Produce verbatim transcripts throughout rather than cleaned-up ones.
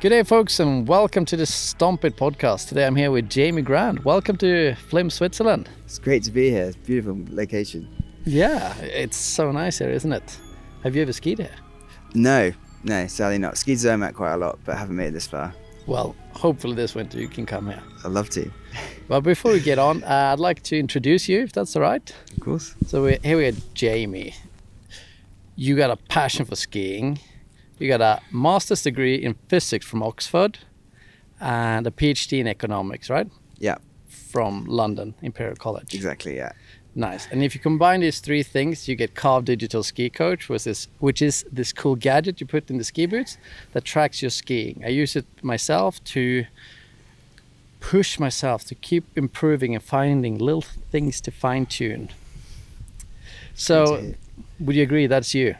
G'day folks and welcome to the Stomp It podcast. Today I'm here with Jamie Grant. Welcome to Flim, Switzerland. It's great to be here. It's a beautiful location. Yeah, it's so nice here, isn't it? Have you ever skied here? No, no, sadly not. Skied Zermatt quite a lot, but haven't made it this far. Well, hopefully this winter you can come here. I'd love to. Well, before we get on, uh, I'd like to introduce you, if that's all right. Of course. So we're, here we are, Jamie. You got a passion for skiing. You got a master's degree in physics from Oxford and a PhD in economics, right? Yeah. From London, Imperial College. Exactly, yeah. Nice. And if you combine these three things, you get Carv Digital Ski Coach, which is, which is this cool gadget you put in the ski boots that tracks your skiing. I use it myself to push myself to keep improving and finding little things to fine tune. So would you agree that's you?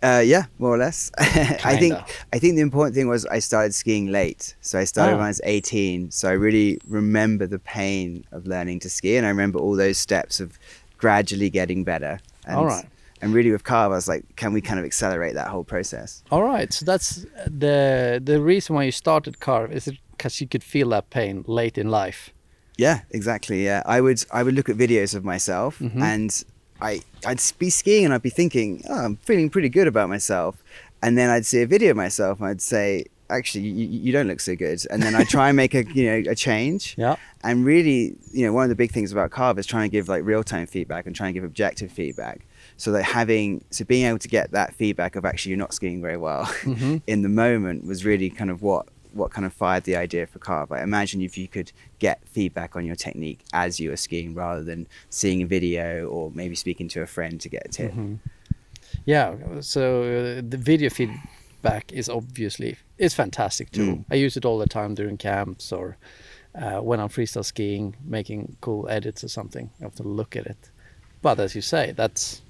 Uh, yeah, more or less. I think I think the important thing was I started skiing late. So I started oh. when I was eighteen. So I really remember the pain of learning to ski. And I remember all those steps of gradually getting better. And, all right. And really with Carv, I was like, can we kind of accelerate that whole process? All right. So that's the the reason why you started Carv. Is it because you could feel that pain late in life? Yeah, exactly. Yeah, I would, I would look at videos of myself mm-hmm. and... I, I'd be skiing and I'd be thinking, oh, I'm feeling pretty good about myself. And then I'd see a video of myself and I'd say, actually, you, you don't look so good. And then I try and make a, you know, a change. Yeah. And really, you know, one of the big things about Carv is trying to give like real-time feedback and trying to give objective feedback. So that having, so being able to get that feedback of actually you're not skiing very well mm-hmm. in the moment was really kind of what, what kind of fired the idea for Carv. I imagine if you could get feedback on your technique as you were skiing rather than seeing a video or maybe speaking to a friend to get a tip. Mm-hmm. Yeah, so uh, the video feedback is obviously, it's fantastic too. Mm. I use it all the time during camps or uh, when I'm freestyle skiing, making cool edits or something. I have to look at it. But as you say, that's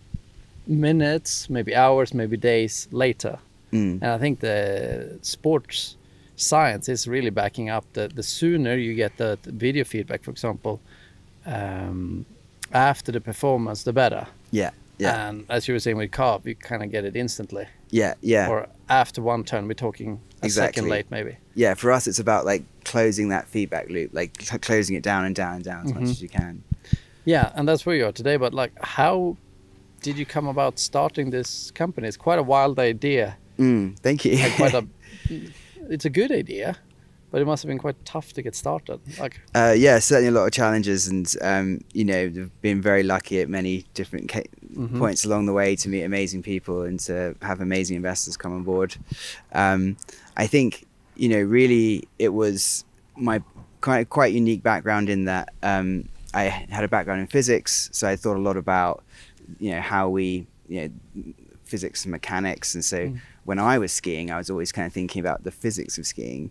minutes, maybe hours, maybe days later. Mm. And I think the sports science is really backing up that the sooner you get the, the video feedback, for example, um, after the performance, the better. Yeah, yeah. And as you were saying with Carv, you kind of get it instantly. Yeah, yeah. Or after one turn, we're talking a exactly. second late maybe. Yeah, for us, it's about like closing that feedback loop, like cl closing it down and down and down as mm-hmm. much as you can. Yeah, and that's where you are today. But like, how did you come about starting this company? It's quite a wild idea. Mm, thank you. Like quite a... It's a good idea, but it must have been quite tough to get started. Like, uh, yeah, certainly a lot of challenges, and um, you know, we've been very lucky at many different ca mm-hmm. points along the way to meet amazing people and to have amazing investors come on board. Um, I think, you know, really, it was my quite quite unique background in that um, I had a background in physics, so I thought a lot about, you know, how we, you know, physics and mechanics, and so. Mm. When I was skiing, I was always kind of thinking about the physics of skiing.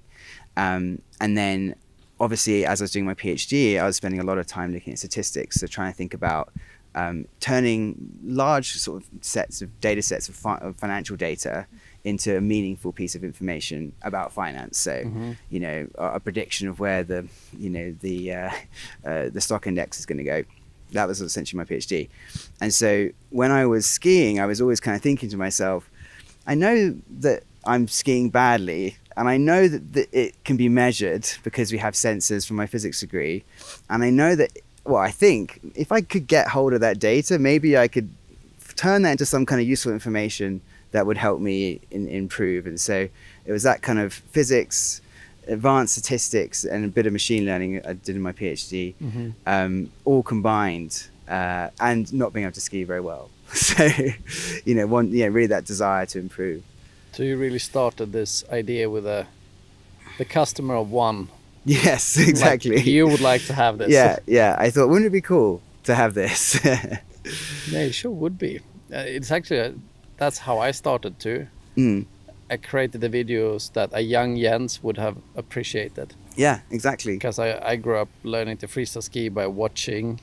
Um, and then obviously, as I was doing my PhD, I was spending a lot of time looking at statistics. So trying to think about um, turning large sort of sets of data sets of, fi of financial data into a meaningful piece of information about finance. So, mm-hmm. you know, a, a prediction of where the, you know, the, uh, uh, the stock index is going to go. That was essentially my PhD. And so when I was skiing, I was always kind of thinking to myself, I know that I'm skiing badly, and I know that, that it can be measured because we have sensors from my physics degree. And I know that, well, I think if I could get hold of that data, maybe I could turn that into some kind of useful information that would help me in, improve. And so it was that kind of physics, advanced statistics, and a bit of machine learning I did in my PhD, mm-hmm. um, all combined, uh, and not being able to ski very well. So, you know, one, yeah, really that desire to improve. So you really started this idea with a, the customer of one. Yes, exactly. Like, you would like to have this. Yeah, yeah. I thought, wouldn't it be cool to have this? Yeah, it sure would be. Uh, it's actually, a, that's how I started too. Mm. I created the videos that a young Jens would have appreciated. Yeah, exactly. Because I, I grew up learning to freestyle ski by watching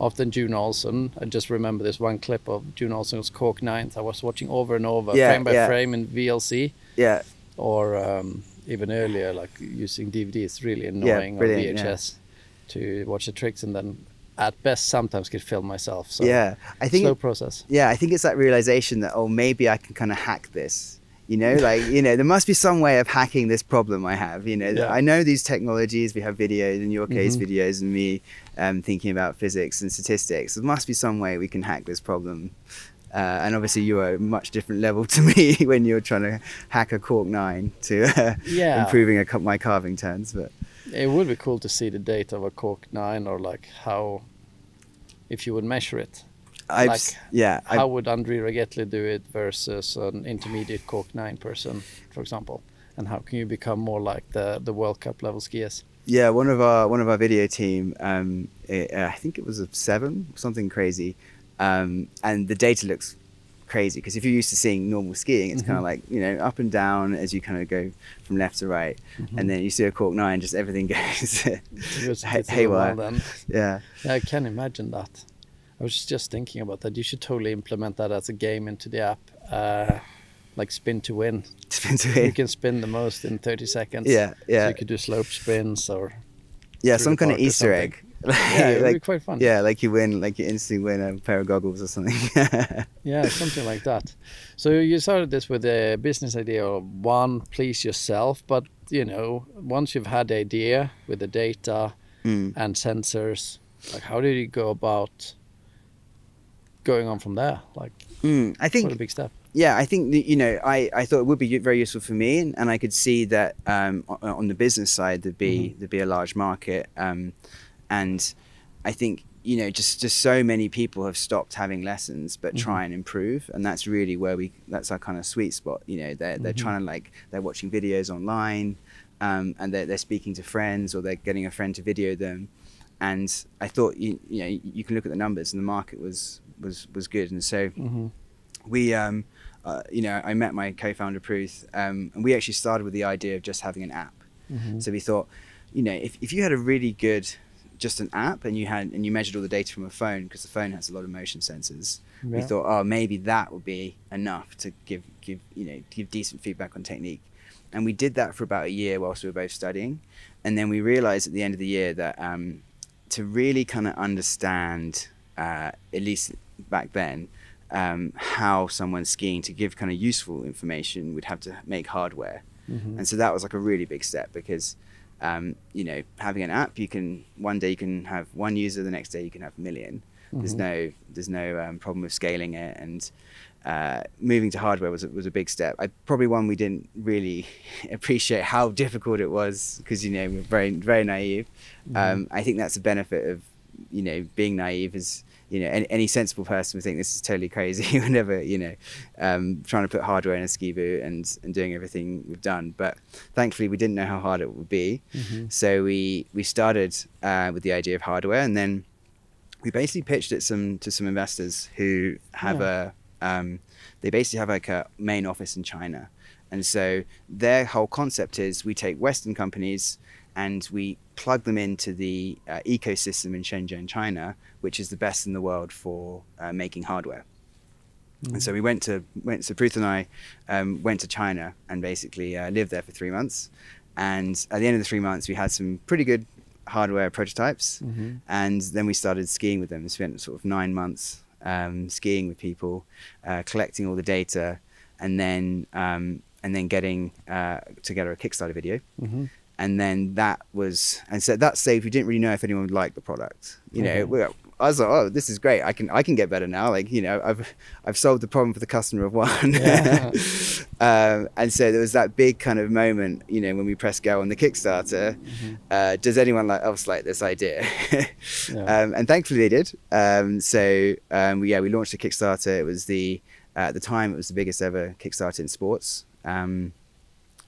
often June Olson. I just remember this one clip of June Olson's Cork ninth. I was watching over and over, yeah, frame by yeah. frame in V L C. Yeah. Or um, even earlier, like using D V Ds, really annoying, yeah, or V H S yeah. to watch the tricks, and then at best sometimes could film myself. So yeah, I think slow it, process. Yeah, I think it's that realization that, oh, maybe I can kind of hack this. You know, like, you know, there must be some way of hacking this problem I have. You know, yeah. I know these technologies, we have videos, in your case, mm-hmm. videos, and me um, thinking about physics and statistics. There must be some way we can hack this problem. Uh, and obviously you are a much different level to me when you're trying to hack a cork nine to uh, yeah. improving a, my carving turns. But it would be cool to see the data of a cork nine, or like how, if you would measure it. I've, like, yeah, how I've, would Andre Ragettli do it versus an intermediate cork nine person, for example? And how can you become more like the the World Cup level skiers? Yeah, one of our one of our video team, um, it, uh, I think it was a seven, something crazy, um, and the data looks crazy because if you're used to seeing normal skiing, it's mm-hmm. kind of like, you know, up and down as you kind of go from left to right, mm-hmm. and then you see a cork nine, just everything goes just hay haywire. Then. Yeah, I can imagine that. I was just thinking about that. You should totally implement that as a game into the app, uh, like spin to win. Spin to win. You can spin the most in thirty seconds. Yeah, yeah. So you could do slope spins or yeah, some kind of Easter egg. Yeah, it'd like, be quite fun. Yeah, like you win, like you instantly win a pair of goggles or something. Yeah, something like that. So you started this with a business idea of one, please yourself, but you know, once you've had the idea with the data mm. and sensors, like how did you go about going on from there? Like mm, I think what a big step. Yeah, I think that, you know, I, I thought it would be very useful for me, and, and I could see that um, on, on the business side there'd be mm-hmm. there'd be a large market, um, and I think, you know, just just so many people have stopped having lessons but mm-hmm. try and improve, and that's really where we that's our kind of sweet spot. You know, they're they're mm-hmm. trying to, like, they're watching videos online, um, and they're they're speaking to friends, or they're getting a friend to video them. And I thought, you, you know, you can look at the numbers, and the market was was was good. And so mm-hmm. we, um, uh, you know, I met my co-founder Pruth, um, and we actually started with the idea of just having an app. Mm-hmm. So we thought, you know, if, if you had a really good, just an app, and you had and you measured all the data from a phone, because the phone has a lot of motion sensors, yeah. we thought, oh, maybe that would be enough to give give you know give decent feedback on technique. And we did that for about a year whilst we were both studying, and then we realized at the end of the year that. Um, to really kind of understand, uh, at least back then, um, how someone's skiing, to give kind of useful information, we'd have to make hardware. Mm-hmm. And so that was like a really big step, because, um, you know, having an app, you can, one day you can have one user, the next day you can have a million. Mm-hmm. There's no, there's no um, problem with scaling it, and uh, moving to hardware was, was a big step. I, probably one we didn't really appreciate how difficult it was, because, you know, we're very, very naive. Mm-hmm. Um, I think that's a benefit of, you know, being naive is, you know, any, any sensible person would think this is totally crazy whenever, you know, um, trying to put hardware in a ski boot and, and doing everything we've done. But thankfully we didn't know how hard it would be. Mm-hmm. So we, we started uh, with the idea of hardware, and then we basically pitched it some to some investors who have yeah. a, um, they basically have like a main office in China. And so their whole concept is we take Western companies and we plug them into the uh, ecosystem in Shenzhen, China, which is the best in the world for uh, making hardware. Mm. And so we went to, went, so Pruth and I um, went to China and basically uh, lived there for three months. And at the end of the three months, we had some pretty good hardware prototypes, mm-hmm. and then we started skiing with them. We spent sort of nine months um, skiing with people, uh, collecting all the data, and then um, and then getting uh, together a Kickstarter video. Mm-hmm. And then that was, and so at that stage we didn't really know if anyone would like the product. You mm-hmm. know, we were, I was like, oh, this is great. I can I can get better now. Like, you know, I've I've solved the problem for the customer of one. Yeah. Um, and so there was that big kind of moment, you know, when we pressed go on the Kickstarter, mm-hmm. uh, does anyone else like this idea? Yeah. Um, and thankfully they did. Um, so um, we, yeah, we launched the Kickstarter. It was the, uh, at the time, it was the biggest ever Kickstarter in sports, um,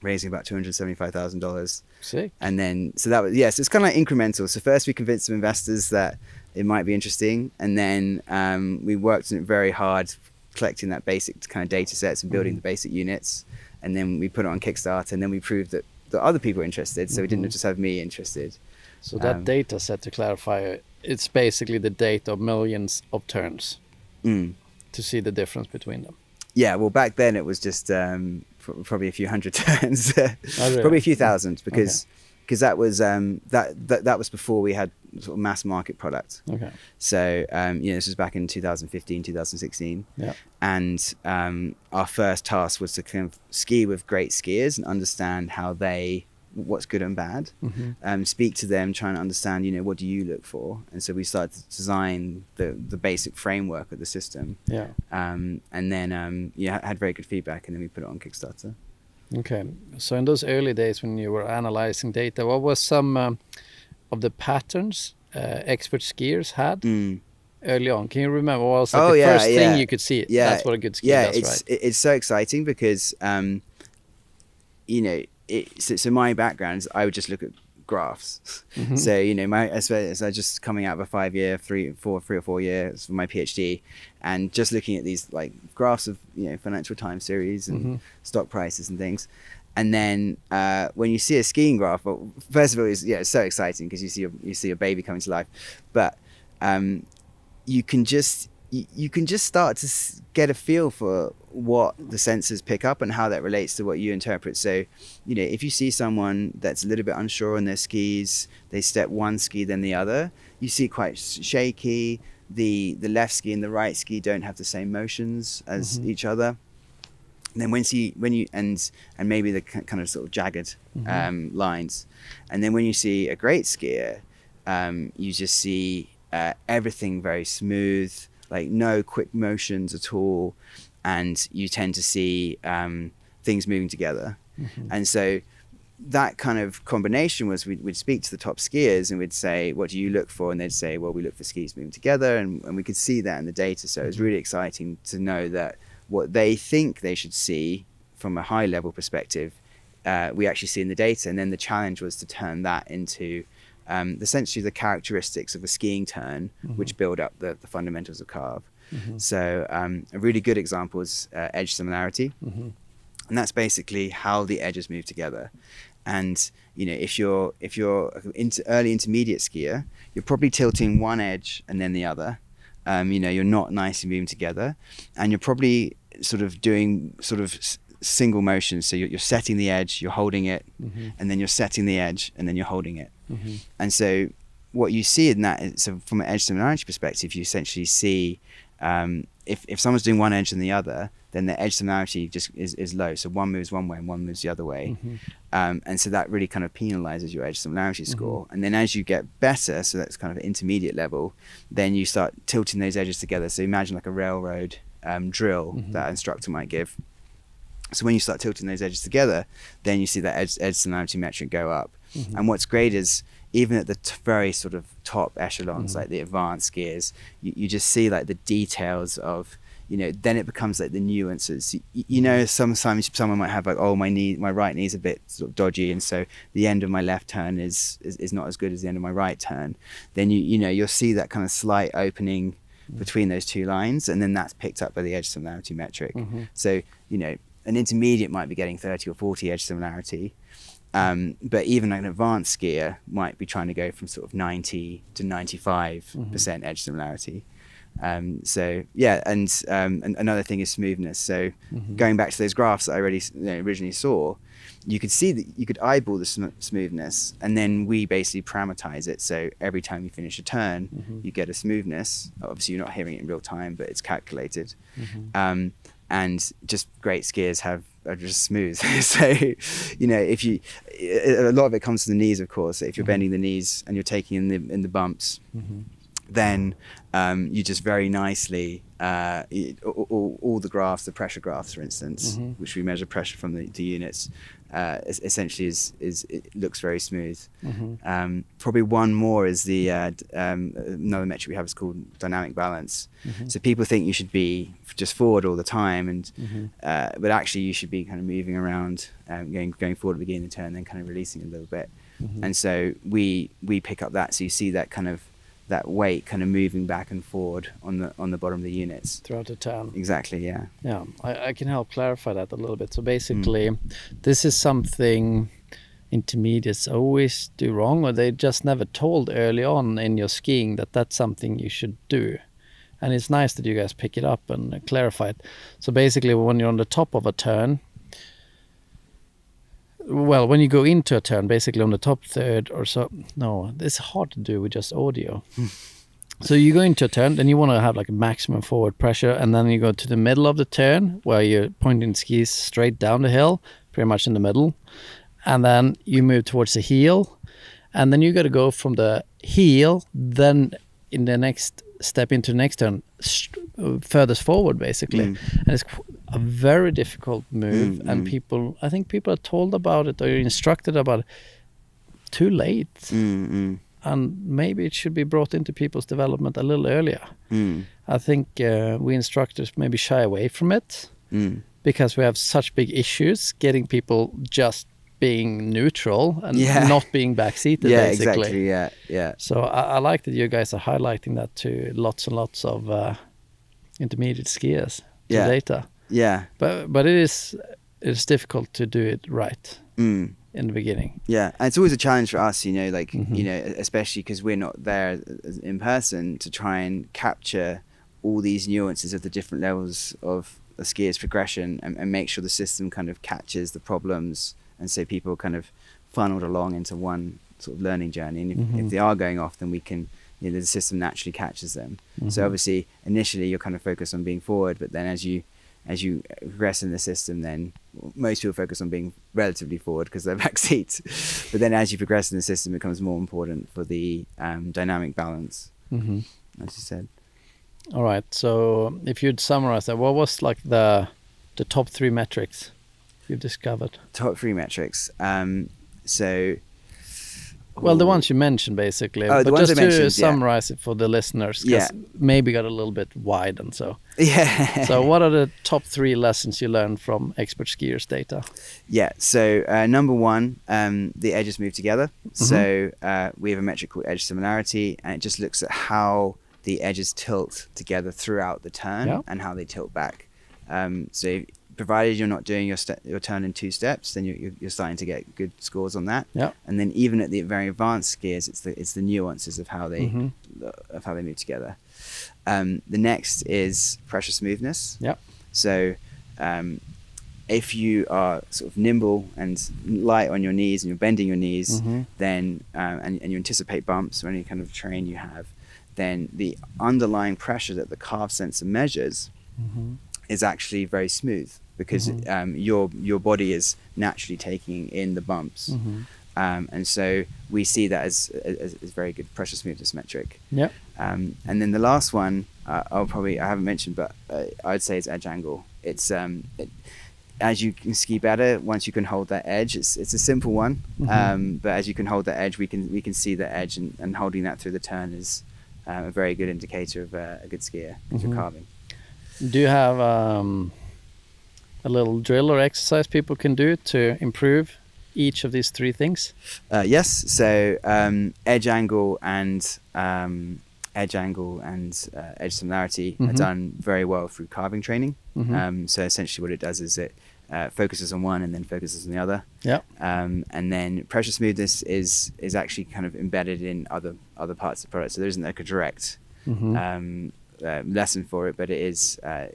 raising about two hundred seventy-five thousand dollars. Sick. And then, so that was, yes, yeah, so it's kind of like incremental. So first we convinced some investors that it might be interesting. And then um, we worked on it very hard, collecting that basic kind of data sets and building mm-hmm. the basic units. And then we put it on Kickstarter, and then we proved that, that other people were interested. So mm-hmm. we didn't just have me interested. So um, that data set, to clarify, it's basically the data of millions of turns mm. to see the difference between them. Yeah, well, back then it was just um, pr probably a few hundred turns, oh, really? Probably a few thousand, because okay. because that was um, that, that that was before we had sort of mass market product. Okay. So um, you know, this was back in two thousand fifteen, two thousand sixteen, yeah. And um, our first task was to kind of ski with great skiers and understand how they, what's good and bad, mm-hmm. um, speak to them, trying to understand, you know, what do you look for? And so we started to design the the basic framework of the system. Yeah. Um, and then um, yeah, had very good feedback, and then we put it on Kickstarter. Okay, so in those early days when you were analyzing data, what was some um, of the patterns uh, expert skiers had mm. early on? Can you remember what was like oh, the yeah, first yeah. thing you could see? Yeah, that's what a good skier yeah, does, it's, right? It's so exciting because um, you know. It, so, so my background is I would just look at graphs. Mm-hmm. So, you know, my, as I was just coming out of a five year, three, four, three or four years for my PhD, and just looking at these like graphs of, you know, financial time series and mm-hmm. stock prices and things. And then uh, when you see a skiing graph, well, first of all, it's, yeah, it's so exciting because you see a, you see a baby coming to life, but um, you can just, you, you can just start to get a feel for what the sensors pick up and how that relates to what you interpret. So, you know, if you see someone that's a little bit unsure on their skis, they step one ski then the other, you see quite shaky, the the left ski and the right ski don't have the same motions as mm-hmm. each other. And then when see when you and and maybe the kind of sort of jagged mm-hmm. um lines. And then when you see a great skier, um you just see uh, everything very smooth, like no quick motions at all. And you tend to see um, things moving together. Mm-hmm. And so that kind of combination was we'd, we'd speak to the top skiers and we'd say, what do you look for? And they'd say, well, we look for skis moving together. And, and we could see that in the data. So mm-hmm. it was really exciting to know that what they think they should see from a high level perspective, uh, we actually see in the data. And then the challenge was to turn that into um, essentially the characteristics of a skiing turn, mm-hmm. which build up the, the fundamentals of Carv. Mm-hmm. So um, a really good example is uh, edge similarity. Mm-hmm. And that's basically how the edges move together. And, you know, if you're, if you're an inter early intermediate skier, you're probably tilting one edge and then the other. Um, you know, you're not nicely moving together. And you're probably sort of doing sort of s single motions. So you're, you're setting the edge, you're holding it, mm-hmm. and then you're setting the edge, and then you're holding it. Mm-hmm. And so what you see in that is, so from an edge similarity perspective, you essentially see Um, if, if someone's doing one edge and the other, then the edge similarity just is, is low. So one moves one way and one moves the other way. Mm-hmm. um, and so that really kind of penalizes your edge similarity mm-hmm. score. And then as you get better, so that's kind of intermediate level, then you start tilting those edges together. So imagine like a railroad um, drill mm-hmm. that an instructor might give. So when you start tilting those edges together, then you see that edge, edge similarity metric go up. Mm-hmm. And what's great is, even at the t very sort of top echelons, mm-hmm. like the advanced skiers, you, you just see like the details of, you know, then it becomes like the nuances. You, you know, sometimes someone might have like, oh, my knee, my right knee's a bit sort of dodgy, and so the end of my left turn is, is, is not as good as the end of my right turn. Then, you, you know, you'll see that kind of slight opening mm-hmm. between those two lines, and then that's picked up by the edge similarity metric. Mm-hmm. So, you know, an intermediate might be getting thirty or forty edge similarity, Um, but even an advanced skier might be trying to go from sort of ninety to ninety-five percent mm-hmm. edge similarity. Um, so yeah, and, um, and another thing is smoothness. So mm-hmm. going back to those graphs that I already, you know, originally saw, you could see that you could eyeball the sm smoothness, and then we basically parameterize it. So every time you finish a turn, mm-hmm. you get a smoothness. Obviously you're not hearing it in real time, but it's calculated. Mm-hmm. um, and just great skiers have, are just smooth. So, you know, if you, a lot of it comes to the knees, of course. So if you're mm-hmm. bending the knees and you're taking in the in the bumps, mm-hmm. then um, you just very nicely uh, all, all, all the graphs, the pressure graphs, for instance, mm-hmm. which we measure pressure from the, the units, uh, is, essentially is is it looks very smooth. Mm-hmm. um, probably one more is the uh, um, another metric we have is called dynamic balance. Mm-hmm. So people think you should be just forward all the time, and mm-hmm. uh, but actually you should be kind of moving around, um, going going forward at the beginning of the turn, then kind of releasing a little bit. Mm-hmm. And so we we pick up that. So you see that kind of that weight kind of moving back and forward on the on the bottom of the units throughout the turn. Exactly. Yeah. Yeah. I, I can help clarify that a little bit. So basically, mm. this is something intermediates always do wrong, or they just never told early on in your skiing that that's something you should do. And it's nice that you guys pick it up and clarify it. So basically, when you're on the top of a turn, well, when you go into a turn, basically on the top third or so. No, it's hard to do with just audio. So you go into a turn, then you want to have like maximum forward pressure, and then you go to the middle of the turn where you're pointing skis straight down the hill, pretty much in the middle, and then you move towards the heel, and then you got to go from the heel, then in the next step into the next turn, furthest forward basically. Mm. And it's a very difficult move, mm, and mm. people, I think people are told about it or instructed about it too late. Mm, mm. And maybe it should be brought into people's development a little earlier. Mm. I think uh, we instructors maybe shy away from it, mm, because we have such big issues getting people just being neutral and yeah. not being backseated. Yeah, basically. Exactly. Yeah, yeah. So I, I like that you guys are highlighting that to lots and lots of uh, intermediate skiers. Yeah. Data. Yeah. But but it is it's difficult to do it right. Mm. In the beginning, yeah, and it's always a challenge for us, you know, like mm-hmm. you know, especially because we're not there in person to try and capture all these nuances of the different levels of a skier's progression, and, and make sure the system kind of catches the problems, and so people are kind of funneled along into one sort of learning journey. And if, mm-hmm. if they are going off, then we can, you know, the system naturally catches them. Mm-hmm. So obviously, initially, you're kind of focused on being forward, but then as you as you progress in the system, then most people focus on being relatively forward because they're back seats. But then as you progress in the system, it becomes more important for the um, dynamic balance, mm-hmm. as you said. All right. So if you'd summarize that, what was like the the top three metrics you've discovered? Top three metrics. Um, so... Well, the ones you mentioned, basically. Oh, but the ones just I to summarize yeah. it for the listeners, because yeah. maybe got a little bit wide and so. Yeah. So what are the top three lessons you learned from expert skiers' data? Yeah. So uh, number one, um, the edges move together. Mm-hmm. So uh, we have a metric called edge similarity, and it just looks at how the edges tilt together throughout the turn yeah. and how they tilt back. Um, so provided you're not doing your your turn in two steps, then you're, you're starting to get good scores on that. Yeah. And then even at the very advanced skiers, it's the it's the nuances of how they mm-hmm. of how they move together. Um, the next is pressure smoothness. Yeah. So um, if you are sort of nimble and light on your knees and you're bending your knees, mm-hmm. then um, and, and you anticipate bumps or any kind of train you have, then the underlying pressure that the carve sensor measures. Mm-hmm. is actually very smooth because mm-hmm. um, your your body is naturally taking in the bumps, mm-hmm. um, and so we see that as as, as very good pressure smoothness metric. Yeah. Um, and then the last one uh, I'll probably I haven't mentioned, but uh, I'd say it's edge angle. It's um, it, as you can ski better, once you can hold that edge, it's it's a simple one, mm-hmm. um, but as you can hold that edge, we can we can see the edge, and, and holding that through the turn is um, a very good indicator of uh, a good skier mm-hmm. if you're carving. Do you have um, a little drill or exercise people can do to improve each of these three things? Uh, yes. So um, edge angle and um, edge angle and uh, edge similarity mm-hmm. are done very well through carving training. Mm-hmm. um, so essentially, what it does is it uh, focuses on one and then focuses on the other. Yeah. Um, and then pressure smoothness is is actually kind of embedded in other other parts of the product. So there isn't like a direct. Mm-hmm. um, Uh, lesson for it, but it is uh,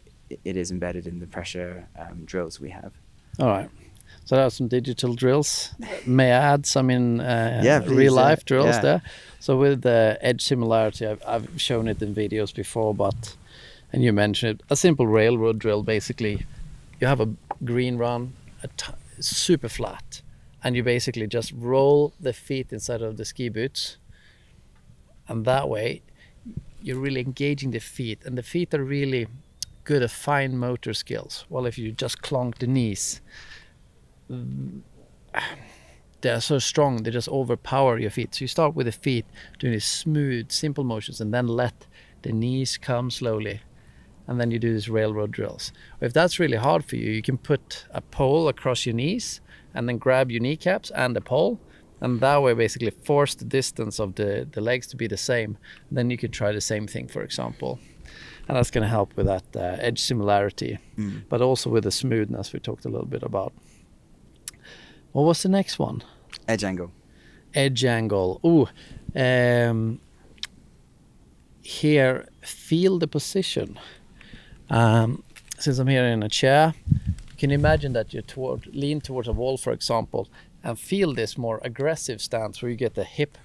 it is embedded in the pressure um, drills we have. All right, so there are some digital drills. May I add some in uh, yeah, real life do. drills yeah. there? So with the edge similarity, I've, I've shown it in videos before, but and you mentioned it, a simple railroad drill. Basically, you have a green run, a t super flat, and you basically just roll the feet inside of the ski boots, and that way. You're really engaging the feet, and the feet are really good at fine motor skills. Well, if you just clonk the knees, they're so strong, they just overpower your feet. So you start with the feet, doing these smooth, simple motions, and then let the knees come slowly. And then you do these railroad drills. If that's really hard for you, you can put a pole across your knees and then grab your kneecaps and the pole. And that way, basically, force the distance of the, the legs to be the same. Then you could try the same thing, for example. And that's going to help with that uh, edge similarity, mm. but also with the smoothness we talked a little bit about. What was the next one? Edge angle. Edge angle. Ooh. Um, here, feel the position. Um, since I'm here in a chair, You can imagine that you toward, lean towards a wall, for example, and feel this more aggressive stance where you get the hip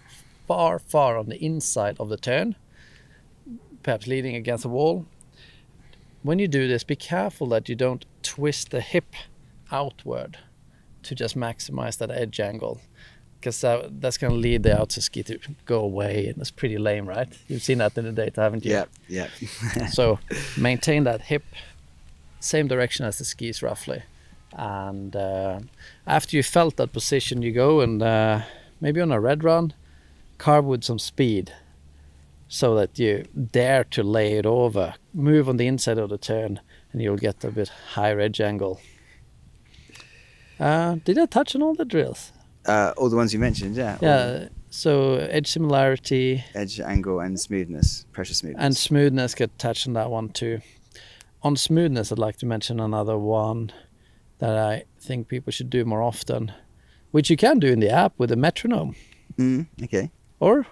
far, far on the inside of the turn, perhaps leaning against the wall. When you do this, be careful that you don't twist the hip outward to just maximize that edge angle, because uh, that's going to lead the outside ski to go away, and it's pretty lame, right? You've seen that in the data, haven't you? Yeah, yeah. So maintain that hip, same direction as the skis roughly. And uh, after you felt that position, you go and uh, maybe on a red run, carve with some speed so that you dare to lay it over. Move on the inside of the turn and you'll get a bit higher edge angle. Uh, did I touch on all the drills? Uh, all the ones you mentioned, yeah. Yeah. So edge similarity, edge angle, and smoothness, pressure smoothness. And smoothness got touched on that one too. On smoothness, I'd like to mention another one that I think people should do more often, which you can do in the app with a metronome. Mm, okay. Or,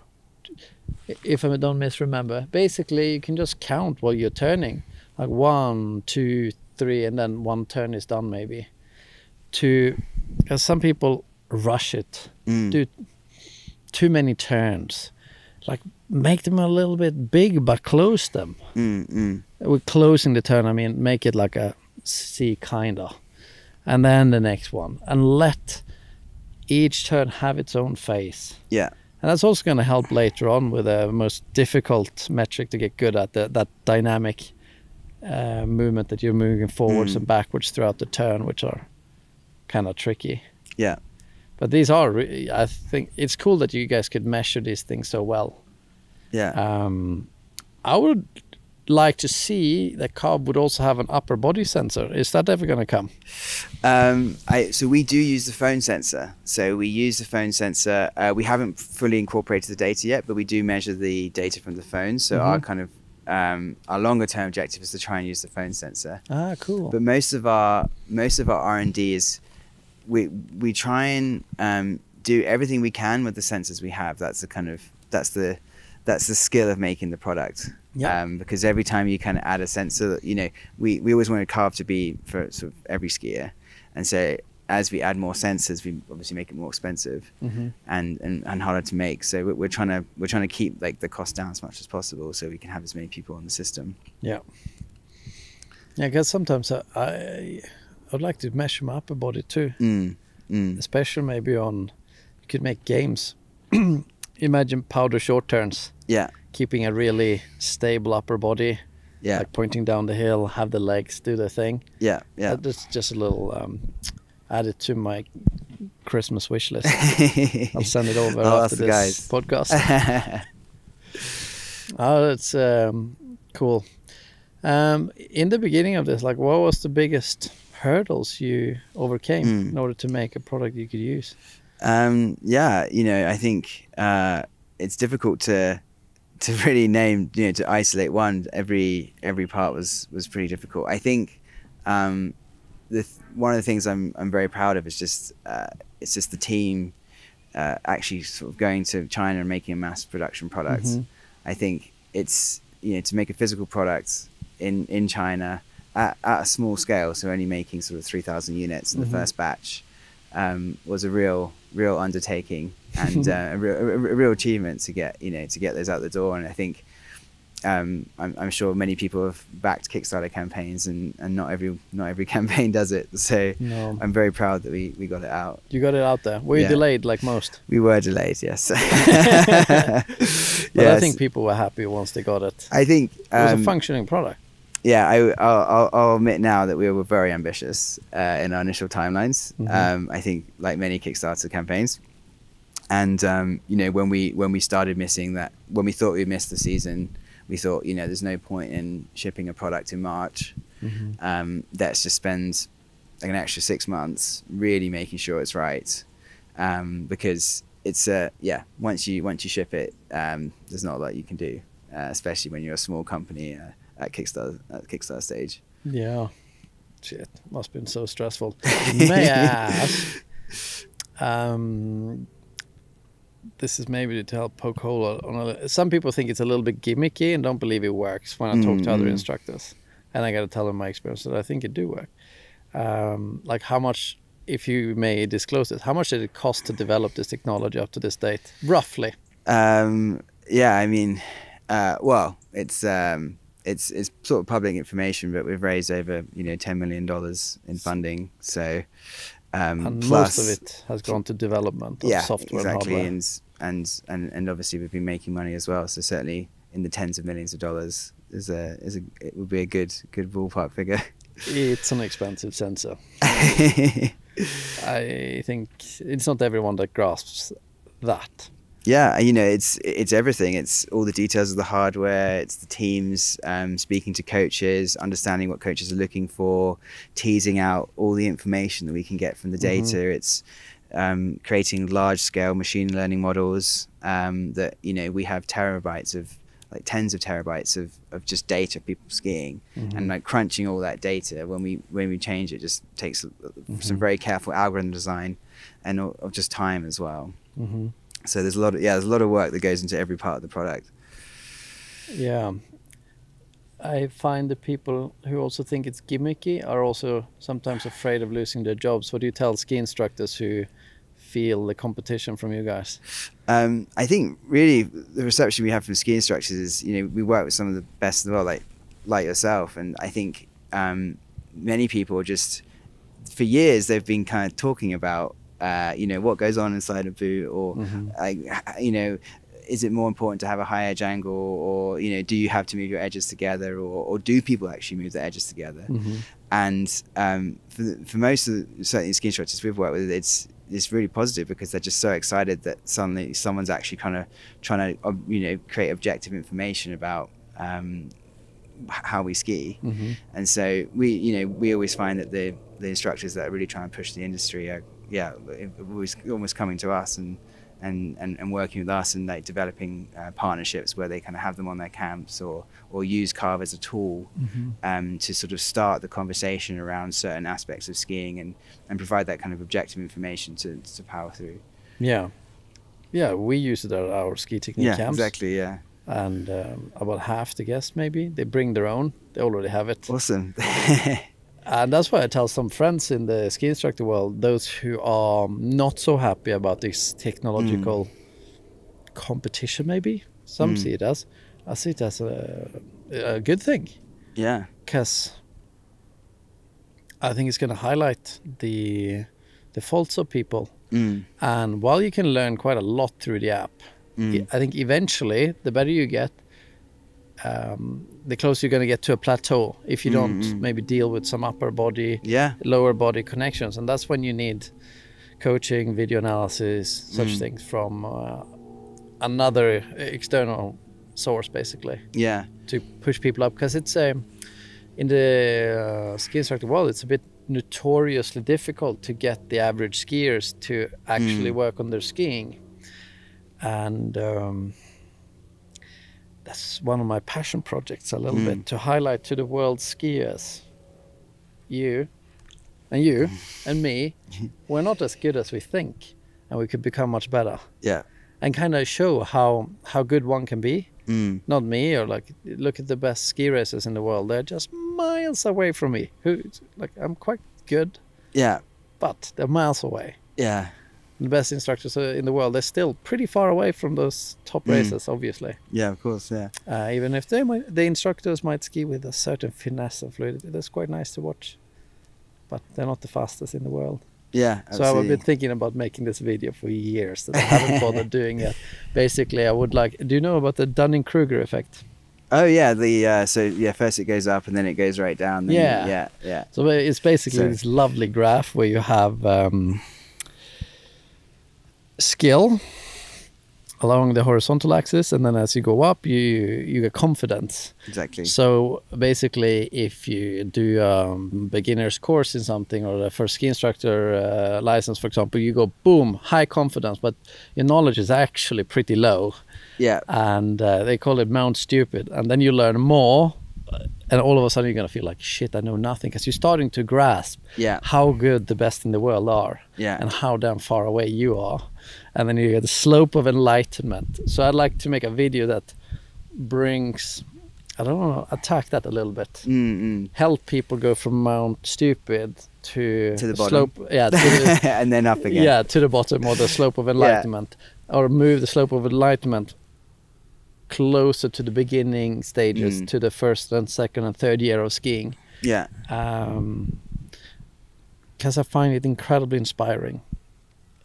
if I don't misremember, basically you can just count while you're turning, like one, two, three, and then one turn is done maybe. To, as some people rush it, mm. do too many turns, like make them a little bit big but close them. Mm, mm. With closing the turn, I mean make it like a C kinda, and then the next one, and let each turn have its own face. Yeah. And that's also going to help later on with the most difficult metric to get good at, the, that dynamic uh, movement that you're moving forwards mm. and backwards throughout the turn, which are kind of tricky. Yeah. But these are, really, I think, it's cool that you guys could measure these things so well. Yeah. Um, I would like to see that Carv would also have an upper body sensor. Is that ever going to come? Um, I, so we do use the phone sensor. So we use the phone sensor. Uh, we haven't fully incorporated the data yet, but we do measure the data from the phone. So mm-hmm. our kind of um, our longer term objective is to try and use the phone sensor. Ah, cool. But most of our most of our R and D is we we try and um, do everything we can with the sensors we have. That's the kind of that's the that's the skill of making the product. Yeah. Um, because every time you kind of add a sensor, you know, we, we always wanted Carv to be for sort of every skier. And so as we add more sensors, we obviously make it more expensive mm-hmm. and, and, and harder to make. So we're trying to, we're trying to keep like the cost down as much as possible so we can have as many people on the system. Yeah. Yeah, because sometimes I, I would like to measure my upper body too. Mm. Mm. Especially maybe on, you could make games. Imagine powder short turns. Yeah. Keeping a really stable upper body, yeah, like pointing down the hill, have the legs do their thing. Yeah, yeah. That's just a little um, added to my Christmas wish list. I'll send it over I'll after this guys. podcast. Oh, that's um, cool. Um, in the beginning of this, like, what was the biggest hurdles you overcame mm. in order to make a product you could use? Um, yeah, you know, I think uh, it's difficult to... to really name, you know, to isolate one. Every every part was was pretty difficult. I think um, the th one of the things I'm I'm very proud of is just uh, it's just the team uh, actually sort of going to China and making a mass production product. Mm-hmm. I think it's, you know, to make a physical product in in China at, at a small scale, so only making sort of three thousand units in mm-hmm. the first batch um, was a real real undertaking. And uh, a, real, a, a real achievement to get, you know, to get those out the door. And I think um, I'm, I'm sure many people have backed Kickstarter campaigns, and, and not every not every campaign does it. So no. I'm very proud that we, we got it out. You got it out there. Were you yeah. delayed like most? We were delayed, yes. But yes. I think people were happy once they got it. I think um, it was a functioning product. Yeah, I, I'll, I'll, I'll admit now that we were very ambitious uh, in our initial timelines. Mm-hmm. um, I think like many Kickstarter campaigns. And, um, you know, when we when we started missing that, when we thought we missed the season, we thought, you know, there's no point in shipping a product in March. Mm-hmm. um, let's just spend like an extra six months really making sure it's right. Um, because it's, uh, yeah, once you once you ship it, um, there's not a lot you can do, uh, especially when you're a small company uh, at Kickstarter, at Kickstarter stage. Yeah. Shit, must have been so stressful. May I ask? Um, This is maybe to help poke hole on a, some people think it's a little bit gimmicky and don't believe it works when I talk mm-hmm. to other instructors. And I got to tell them my experience that I think it do work. um, like how much, if you may disclose it, how much did it cost to develop this technology up to this date, roughly? Um, yeah, I mean, uh, well, it's, um, it's, it's sort of public information, but we've raised over, you know, ten million dollars in funding. So, um, and plus, most of it has gone to development of yeah, software exactly, and hardware. And, and, and obviously we've been making money as well. So certainly in the tens of millions of dollars is a, is a, it would be a good, good ballpark figure. It's an expensive sensor. I think it's not everyone that grasps that. Yeah, you know, it's it's everything. It's all the details of the hardware. It's the teams, um, speaking to coaches, understanding what coaches are looking for, teasing out all the information that we can get from the data. Mm-hmm. It's um, creating large-scale machine learning models um, that, you know, we have terabytes of, like tens of terabytes of, of just data, people skiing, mm-hmm. and like crunching all that data. When we when we change it, just takes mm-hmm. some very careful algorithm design and all, of just time as well. Mm-hmm. So there's a lot of, yeah, there's a lot of work that goes into every part of the product. Yeah. I find the people who also think it's gimmicky are also sometimes afraid of losing their jobs. What do you tell ski instructors who feel the competition from you guys? Um, I think really the reception we have from ski instructors is, you know, we work with some of the best in the world, like, like yourself. And I think um, many people just, for years, they've been kind of talking about, Uh, you know, what goes on inside a boot, or mm-hmm. uh, you know, is it more important to have a high edge angle, or, you know, do you have to move your edges together, or, or do people actually move their edges together? Mm-hmm. And um, for, the, for most of the, certainly the ski instructors we've worked with, it's it's really positive because they're just so excited that suddenly someone's actually kind of trying to uh, you know, create objective information about um, how we ski. Mm-hmm. And so we you know we always find that the the instructors that are really trying to push the industry are, yeah, it was almost coming to us and, and, and, and working with us and like developing uh, partnerships where they kind of have them on their camps or, or use Carv as a tool mm-hmm. um, to sort of start the conversation around certain aspects of skiing and, and provide that kind of objective information to, to power through. Yeah. Yeah, we use it at our ski technique yeah, camps. Yeah, exactly, yeah. And um, about half the guests maybe, they bring their own, they already have it. Awesome. And that's why I tell some friends in the ski instructor world, those who are not so happy about this technological mm. competition, maybe some mm. see it as, I see it as a, a good thing. Yeah. Because I think it's going to highlight the, the faults of people. Mm. And while you can learn quite a lot through the app, mm. I think eventually the better you get, Um, the closer you're going to get to a plateau if you don't mm-hmm. maybe deal with some upper body, yeah. lower body connections. And that's when you need coaching, video analysis, such mm. things from uh, another external source, basically. Yeah. To push people up. Because it's a, in the uh, ski instructor world, it's a bit notoriously difficult to get the average skiers to actually mm. work on their skiing. And... Um, that's one of my passion projects a little mm. bit, to highlight to the world skiers, you and you mm. and me, we're not as good as we think and we could become much better. Yeah. And kind of show how, how good one can be. Mm. Not me, or like, look at the best ski racers in the world. They're just miles away from me. Who, like, I'm quite good. Yeah. But they're miles away. Yeah. The best instructors in the world, they're still pretty far away from those top mm. races, obviously. Yeah, of course, yeah. Uh, even if they might, the instructors might ski with a certain finesse and fluidity, that's quite nice to watch. But they're not the fastest in the world. Yeah, absolutely. So I've been thinking about making this video for years that I haven't bothered doing yet. Basically, I would like, do you know about the Dunning-Kruger effect? Oh yeah, the uh, so yeah, first it goes up and then it goes right down. Then yeah. yeah, yeah. So it's basically so. This lovely graph where you have... Um, skill along the horizontal axis, and then as you go up you you get confidence. Exactly. So basically if you do a um, beginner's course in something, or the first ski instructor uh, license, for example, you go boom, high confidence, but your knowledge is actually pretty low. Yeah. And uh, they call it Mount Stupid. And then you learn more and all of a sudden you're going to feel like, shit, I know nothing, because you're starting to grasp yeah. how good the best in the world are yeah. and how damn far away you are. And then you get the slope of enlightenment. So I'd like to make a video that brings I don't know, attack that a little bit. Mm, mm. Help people go from Mount Stupid to, to the bottom. Slope, yeah, to the, and then up again. Yeah, to the bottom, or the slope of enlightenment, yeah. Or move the slope of enlightenment closer to the beginning stages, mm. to the first and second and third year of skiing. Yeah, because um, I find it incredibly inspiring.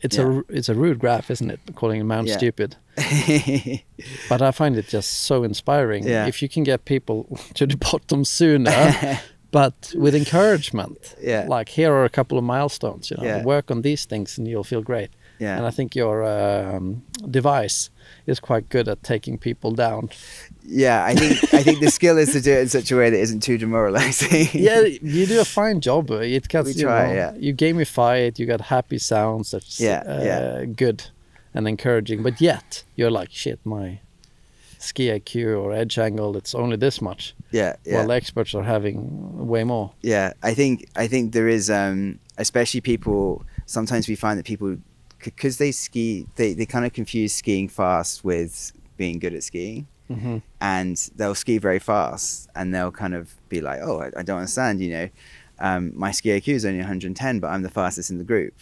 It's yeah. a it's a rude graph, isn't it? Calling it Mount yeah. Stupid. But I find it just so inspiring. Yeah. If you can get people to the bottom sooner, but with encouragement. Yeah. Like, here are a couple of milestones. You know, yeah. work on these things, and you'll feel great. Yeah. And I think your um, device is quite good at taking people down. Yeah, I think I think the skill is to do it in such a way that isn't too demoralizing. Yeah, you do a fine job. It gets, we try, you know, yeah. you gamify it. You got happy sounds. That's yeah, uh, yeah. good and encouraging. But yet you're like, shit, my ski I Q or edge angle, it's only this much. Yeah, yeah. While the experts are having way more. Yeah, I think I think there is, um, especially people. Sometimes we find that people, because they ski, they they kind of confuse skiing fast with being good at skiing. Mm-hmm. And they'll ski very fast, and they'll kind of be like, oh, I, I don't understand, you know, um, my ski I Q is only one hundred and ten, but I'm the fastest in the group.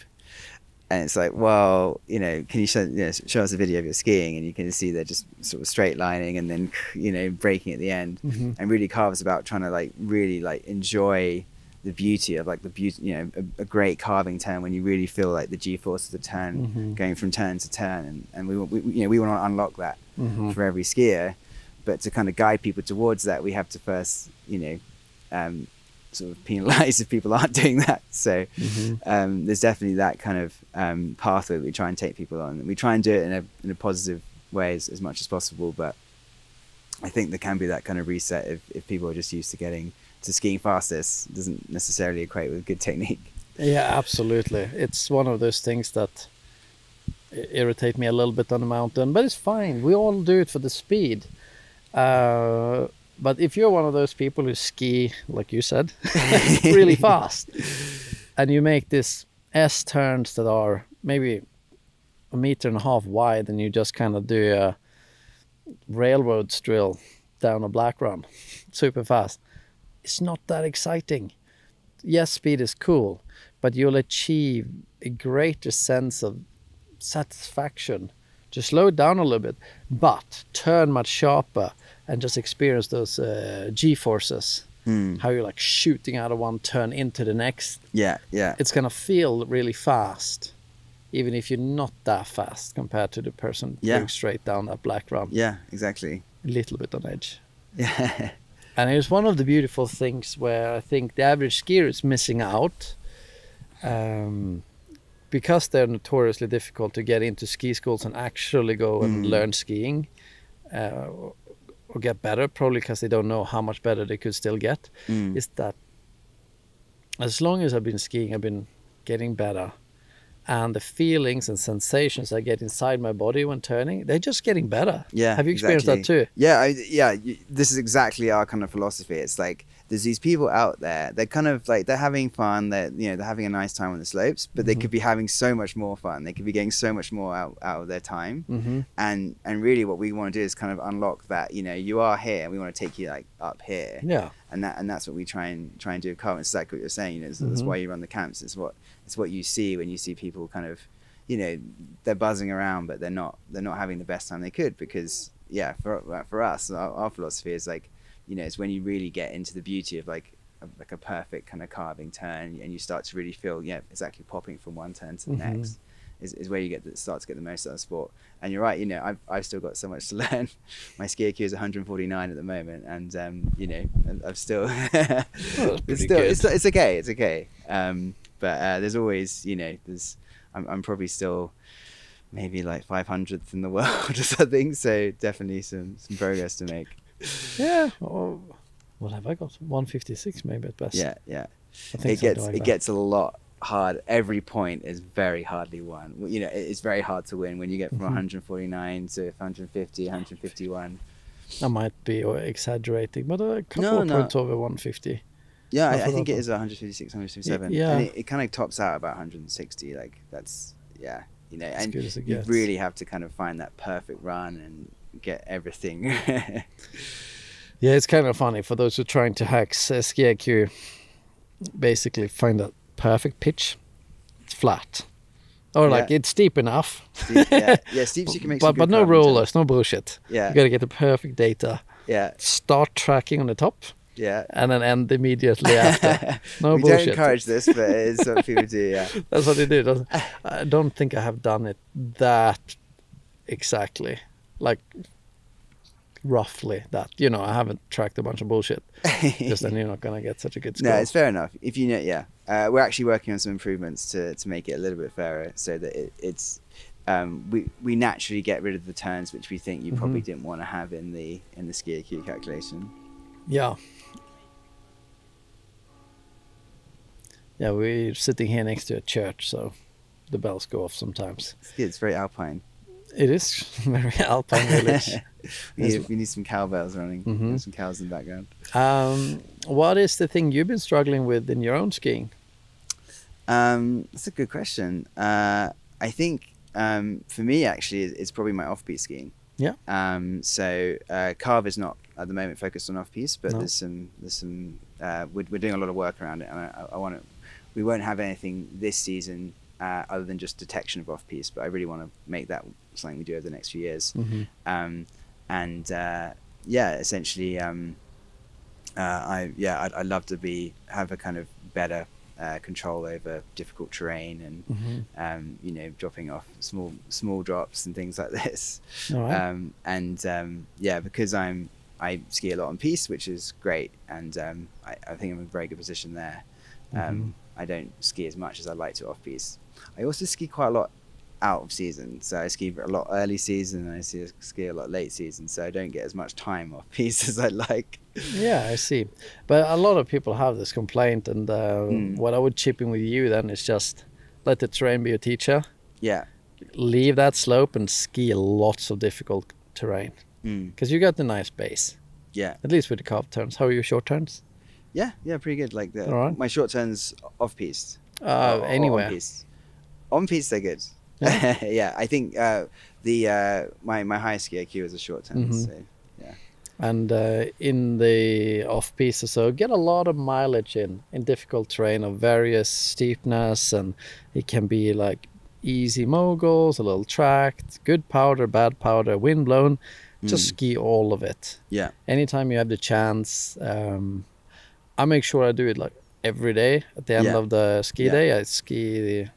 And it's like, well, you know, can you show, you know, show us a video of your skiing? And you can see they're just sort of straight lining and then, you know, breaking at the end. Mm-hmm. And really Carv's about trying to like really like enjoy the beauty of like the beauty, you know, a, a great carving turn, when you really feel like the G-force of the turn, mm-hmm. going from turn to turn. And, and we, we, you know, we want to unlock that. Mm-hmm. For every skier, but to kind of guide people towards that, we have to first, you know, um, sort of penalize if people aren't doing that. So mm-hmm. um, there's definitely that kind of um, pathway that we try and take people on. We try and do it in a, in a positive way as, as much as possible, but I think there can be that kind of reset if, if people are just used to getting to skiing fastest. It doesn't necessarily equate with good technique. Yeah, absolutely. It's one of those things that irritate me a little bit on the mountain, but it's fine, we all do it for the speed. Uh, but if you're one of those people who ski, like you said, really fast, and you make this S turns that are maybe a meter and a half wide, and you just kind of do a railroads drill down a black run super fast, it's not that exciting. Yes, speed is cool, but you'll achieve a greater sense of satisfaction to slow down a little bit, but turn much sharper and just experience those uh, G-forces. Mm. How you're like shooting out of one turn into the next. Yeah, yeah. It's gonna feel really fast, even if you're not that fast compared to the person yeah. going straight down that black run. Yeah, exactly. A little bit on edge. Yeah. And it's one of the beautiful things where I think the average skier is missing out. Um, Because they're notoriously difficult to get into ski schools and actually go and mm. learn skiing uh, or, or get better, probably because they don't know how much better they could still get, mm. is that as long as I've been skiing, I've been getting better. And the feelings and sensations I get inside my body when turning, they're just getting better. Yeah, have you experienced exactly. that too? Yeah, I, yeah. You, this is exactly our kind of philosophy. It's like, there's these people out there, they're kind of like, they're having fun, they're, you know, they're having a nice time on the slopes, but mm-hmm. they could be having so much more fun. They could be getting so much more out, out of their time. Mm-hmm. And and really what we want to do is kind of unlock that, you know, you are here and we want to take you like up here. Yeah. And that and that's what we try and try and do with Carv. It's exactly what you're saying, you know, it's, mm-hmm. that's why you run the camps. It's what it's what you see when you see people kind of, you know, they're buzzing around, but they're not they're not having the best time they could, because yeah, for for us, our, our philosophy is like, you know, it's when you really get into the beauty of like a, like a perfect kind of carving turn, and you start to really feel, yeah, it's actually popping from one turn to the mm-hmm. next is, is where you get to start to get the most out of the sport. And you're right, you know, I've, I've still got so much to learn. My ski I Q is one hundred forty-nine at the moment, and um, you know, I've still, well, it's still, it's, it's okay, it's okay. Um, but uh, there's always, you know, there's, I'm, I'm probably still maybe like five hundredth in the world or something. So definitely some, some progress to make. Yeah, or what have I got? one fifty-six maybe at best. Yeah, yeah. I think it gets like it that. gets a lot hard. Every point is very hardly won. You know, it's very hard to win when you get from mm-hmm. one forty-nine to one fifty, one fifty-one. I might be exaggerating, but a couple no, of no. points over one fifty. Yeah, I, I think it is one fifty-six, one fifty-seven. Yeah, and it, it kind of tops out about one sixty. Like that's yeah, you know, as and good as it gets. You really have to kind of find that perfect run and get everything. Yeah, it's kind of funny for those who are trying to hack S K I Q. Basically, find a perfect pitch. It's flat, or yeah. like it's steep enough. Steep, yeah, yeah, steep. So you can make. Some but good but no rollers, too. No bullshit. Yeah, you gotta get the perfect data. Yeah. Start tracking on the top. Yeah. And then end immediately after. No we bullshit. We don't encourage this, but it's what people do. Yeah. That's what they do. I don't think I have done it that exactly. Like. Roughly that, you know, I haven't tracked a bunch of bullshit. Just then you're not gonna get such a good score. No, it's fair enough. If you know, yeah, uh, we're actually working on some improvements to to make it a little bit fairer, so that it, it's um, we we naturally get rid of the turns which we think you mm-hmm. probably didn't want to have in the in the S K I Q calculation. Yeah, yeah, we're sitting here next to a church, so the bells go off sometimes. It's, it's very alpine. It is very alpine village. we, need, we need some cowbells running, mm-hmm. some cows in the background. Um, what is the thing you've been struggling with in your own skiing? Um, that's a good question. Uh, I think um, for me, actually, it's probably my off-piste skiing. Yeah. Um, so uh, Carv is not at the moment focused on off-piste, but no. there's some, there's some. Uh, we're, we're doing a lot of work around it, and I, I want to. We won't have anything this season. Uh, other than just detection of off-piste, but I really want to make that something we do over the next few years. Mm-hmm. um, and uh, yeah, essentially, um, uh, I yeah, I'd, I'd love to be have a kind of better uh, control over difficult terrain and mm-hmm. um, you know, dropping off small small drops and things like this. All right. um, and um, yeah, because I'm I ski a lot on piste, which is great, and um, I, I think I'm in a very good position there. Mm-hmm. um, I don't ski as much as I'd like to off-piste. I also ski quite a lot out of season. So I ski a lot early season and I ski a lot late season. So I don't get as much time off piste as I'd like. Yeah, I see. But a lot of people have this complaint. And uh, mm. what I would chip in with you then is just let the terrain be your teacher. Yeah. Leave that slope and ski lots of difficult terrain. Because mm. you got the nice base. Yeah. At least with the carved turns. How are your short turns? Yeah, yeah, pretty good. Like the, right. my short turns off-piste. Uh, or, anywhere. Or on-piste. On-piste, they're good. Yeah, yeah I think uh, the uh, my, my highest ski I Q is a short turn. Mm-hmm. So, yeah. And uh, in the off-piste or so, get a lot of mileage in, in difficult terrain of various steepness. And it can be like easy moguls, a little tracked, good powder, bad powder, wind-blown. Just mm. ski all of it. Yeah. Anytime you have the chance... Um, I make sure I do it like every day at the end yeah. of the ski yeah. day. I ski the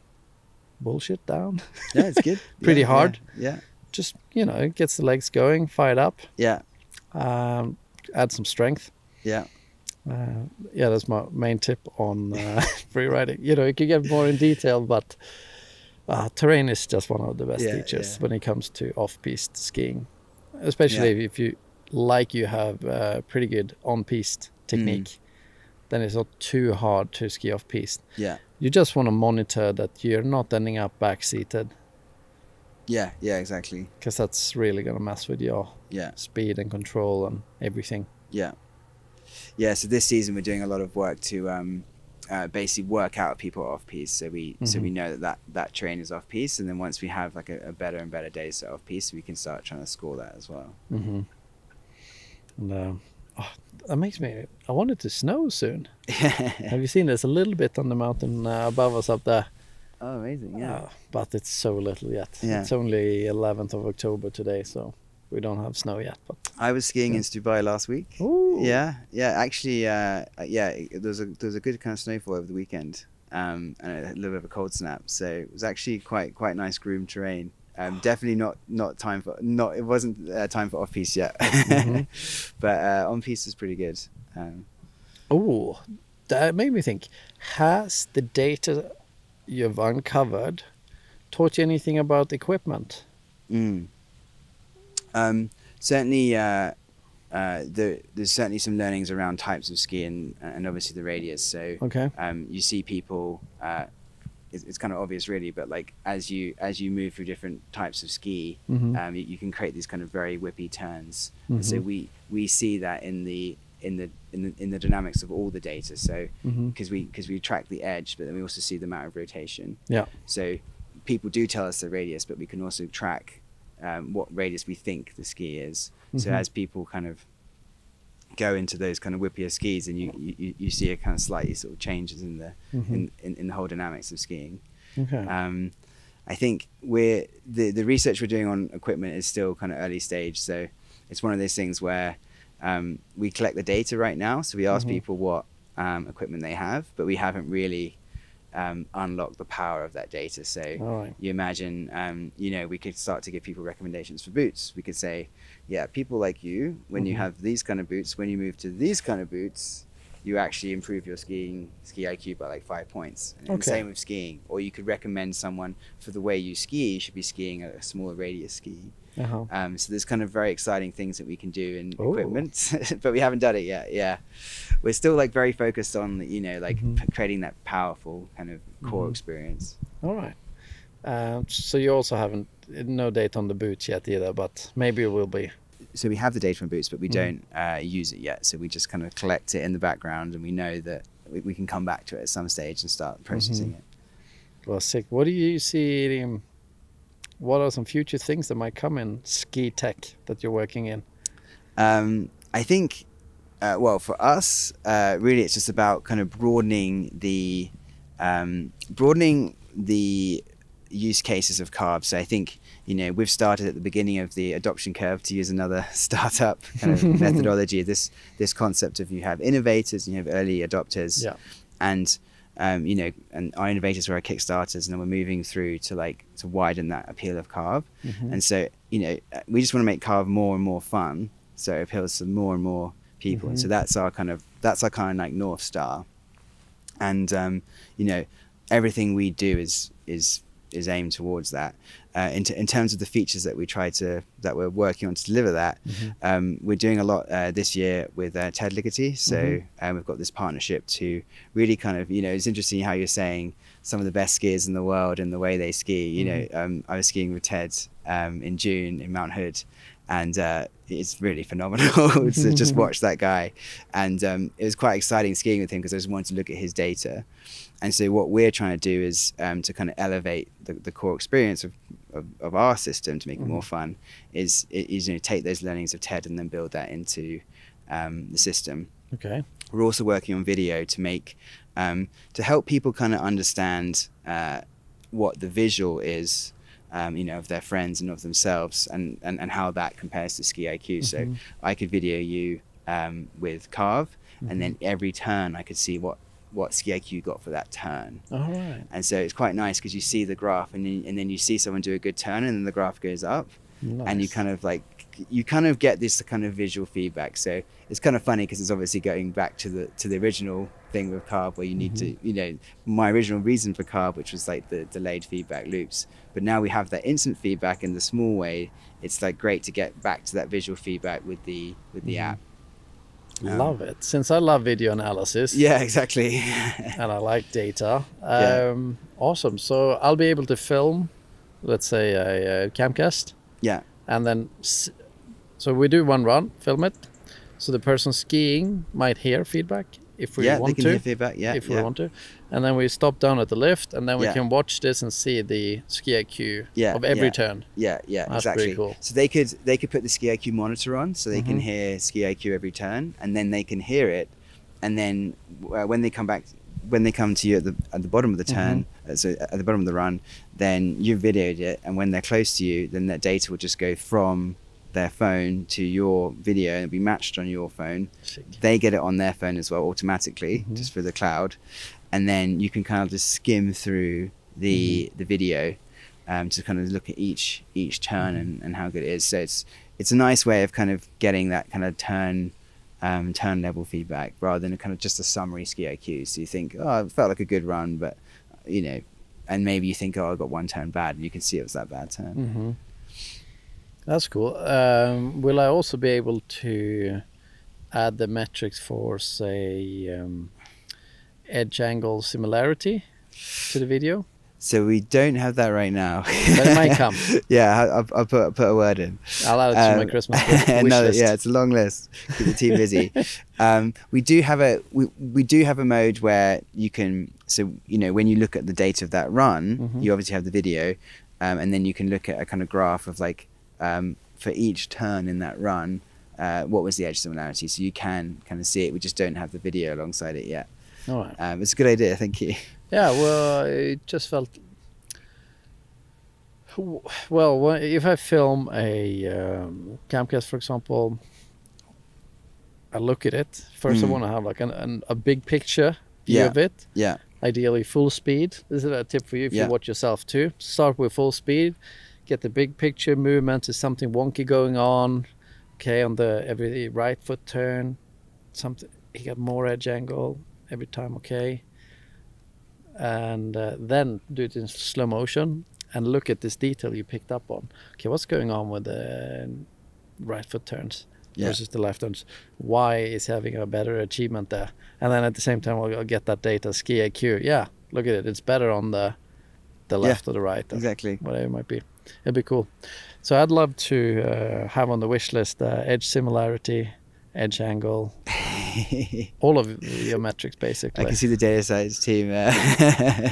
bullshit down. Yeah, it's good. Pretty yeah, hard. Yeah, yeah. Just, you know, it gets the legs going, fired up. Yeah. Um, add some strength. Yeah. Uh, yeah, that's my main tip on uh, free riding. You know, you can get more in detail, but uh, terrain is just one of the best yeah, teachers yeah. when it comes to off-piste skiing. Especially yeah. if you, like you have uh, pretty good on-piste technique. Mm. Then it's not too hard to ski off-piste. Yeah. You just want to monitor that you're not ending up back-seated. Yeah, yeah, exactly. Because that's really going to mess with your yeah. speed and control and everything. Yeah. Yeah, so this season we're doing a lot of work to um, uh, basically work out people off-piste. So we mm-hmm. so we know that, that that terrain is off-piste. And then once we have like a, a better and better days so off-piste, we can start trying to score that as well. Mm-hmm. And, uh, oh, that makes me... I want it to snow soon. Have you seen there's a little bit on the mountain uh, above us up there? Oh, amazing, yeah. Uh, but it's so little yet. Yeah. It's only eleventh of October today, so we don't have snow yet. But I was skiing yeah. in Dubai last week. Ooh. Yeah, yeah, actually, uh, yeah, there was, a, there was a good kind of snowfall over the weekend um, and a little bit of a cold snap. So it was actually quite quite nice groomed terrain. Um, definitely not not time for not it wasn't uh, time for off-piste yet, mm-hmm. but uh, on-piste is pretty good. Um, oh, that made me think. Has the data you've uncovered taught you anything about equipment? Mm. Um, certainly, uh, uh, there, there's certainly some learnings around types of ski and, and obviously the radius. So okay. um, you see people. Uh, It's kind of obvious, really, but like as you as you move through different types of ski, mm-hmm. um, you, you can create these kind of very whippy turns. Mm-hmm. So we we see that in the in the in the, in the dynamics of all the data. So because mm-hmm. we because we track the edge, but then we also see the amount of rotation. Yeah. So people do tell us the radius, but we can also track um, what radius we think the ski is. Mm-hmm. So as people kind of go into those kind of whippier skis, and you you, you see a kind of slightly sort of changes in the mm-hmm. in, in, in the whole dynamics of skiing. Okay. Um, I think we're the the research we're doing on equipment is still kind of early stage, so it's one of those things where um, we collect the data right now. So we ask mm-hmm. people what um, equipment they have, but we haven't really um, unlocked the power of that data. So right. you imagine, um, you know, we could start to give people recommendations for boots. We could say, yeah, people like you, when mm-hmm. you have these kind of boots, when you move to these kind of boots, you actually improve your skiing ski I Q by like five points. And okay. the same with skiing. Or you could recommend someone for the way you ski, you should be skiing at a smaller radius ski. Uh-huh. Um, so there's kind of very exciting things that we can do in Ooh. Equipment, but we haven't done it yet. Yeah, we're still like very focused on, you know, like mm-hmm. creating that powerful kind of core mm-hmm. experience. All right. Uh, so you also haven't no data on the boots yet either, but maybe it will be. So we have the data from boots, but we don't uh, use it yet. So we just kind of collect it in the background, and we know that we, we can come back to it at some stage and start processing mm-hmm. it. Well, sick. What do you see? Um, what are some future things that might come in ski tech that you're working in? Um, I think, uh, well, for us, uh, really, it's just about kind of broadening the um, broadening the use cases of Carv. So I think, you know, we've started at the beginning of the adoption curve, to use another startup kind of methodology, this this concept of you have innovators and you have early adopters. Yeah. And, um, you know, and our innovators were our Kickstarters, and then we're moving through to like to widen that appeal of Carv. Mm-hmm. And so, you know, we just want to make Carv more and more fun, so it appeals to more and more people. Mm-hmm. And so that's our kind of, that's our kind of like North Star. And, um, you know, everything we do is, is, is aimed towards that. Uh, in, t in terms of the features that we try to, that we're working on to deliver that, mm-hmm. um, we're doing a lot uh, this year with uh, Ted Ligety. So mm-hmm. um, we've got this partnership to really kind of, you know, it's interesting how you're saying some of the best skiers in the world and the way they ski. You mm-hmm. know, um, I was skiing with Ted um, in June in Mount Hood, and uh, it's really phenomenal to just watch that guy. And um, it was quite exciting skiing with him because I just wanted to look at his data. And so what we're trying to do is um, to kind of elevate the, the core experience of, of, of our system to make mm-hmm. it more fun is, is, you know, take those learnings of TED and then build that into um, the system. Okay. We're also working on video to make, um, to help people kind of understand uh, what the visual is, um, you know, of their friends and of themselves, and, and, and how that compares to Ski I Q. Mm-hmm. So I could video you um, with Carv, mm-hmm. and then every turn I could see what what Ski I Q got for that turn. All right. And so it's quite nice because you see the graph, and then, and then you see someone do a good turn, and then the graph goes up. Nice. And you kind of like, you kind of get this kind of visual feedback. So it's kind of funny because it's obviously going back to the to the original thing with Carv, where you need mm-hmm. to, you know, my original reason for Carv, which was like the delayed feedback loops. But now we have that instant feedback in the small way. It's like great to get back to that visual feedback with the, with the mm-hmm. app. Um, love it, since I love video analysis. Yeah, exactly. And I like data. Um, yeah. Awesome. So I'll be able to film, let's say, a, a camcast. Yeah. And then, so we do one run, film it. So the person skiing might hear feedback if we yeah, want they can to. Hear feedback. Yeah, if yeah. we want to. And then we stop down at the lift, and then we yeah. can watch this and see the Ski I Q yeah, of every yeah. turn. Yeah, yeah, that's exactly. Pretty cool. So they could they could put the Ski I Q monitor on, so they mm-hmm. can hear Ski I Q every turn, and then they can hear it, and then uh, when they come back, when they come to you at the at the bottom of the turn, mm-hmm. uh, so at the bottom of the run, then you've videoed it, and when they're close to you, then that data will just go from their phone to your video, and it'll be matched on your phone. Sick. They get it on their phone as well automatically, mm-hmm. just for the cloud. And then you can kind of just skim through the mm-hmm. the video um, to kind of look at each each turn mm-hmm. and, and how good it is. So it's it's a nice way of kind of getting that kind of turn um, turn level feedback rather than a kind of just a summary Ski I Q. So you think, oh, it felt like a good run, but you know, and maybe you think, oh, I got one turn bad, and you can see it was that bad turn. Mm-hmm. That's cool. Um, will I also be able to add the metrics for, say, Um, edge angle similarity to the video? So we don't have that right now. That might come. Yeah, I'll, I'll put, put a word in. I'll add it to um, my Christmas wish another, list. Yeah, it's a long list. Keep the team busy. um, we do have a we we do have a mode where you can, so you know when you look at the date of that run, mm-hmm. you obviously have the video, um, and then you can look at a kind of graph of like um, for each turn in that run, uh, what was the edge similarity. So you can kind of see it. We just don't have the video alongside it yet. All right. Um, it's a good idea. Thank you. Yeah. Well, it just felt. Well, if I film a um, Camcast, for example, I look at it. First, mm. I want to have like an, an, a big picture view yeah. of it. Yeah. Ideally, full speed. This is a tip for you if yeah. you watch yourself too. Start with full speed. Get the big picture movement. Is something wonky going on? Okay, on the every right foot turn, something he got more edge angle every time. Okay, and uh, then do it in slow motion. And look at this detail you picked up on. Okay, what's going on with the right foot turns yeah. versus the left turns? Why is having a better achievement there? And then at the same time, we'll get that data, ski I Q. Yeah, look at it. It's better on the the left yeah, or the right. Or exactly. Whatever it might be. It'd be cool. So I'd love to uh, have on the wish list uh, edge similarity, edge angle, all of your metrics, basically. I can see the data science team. Uh,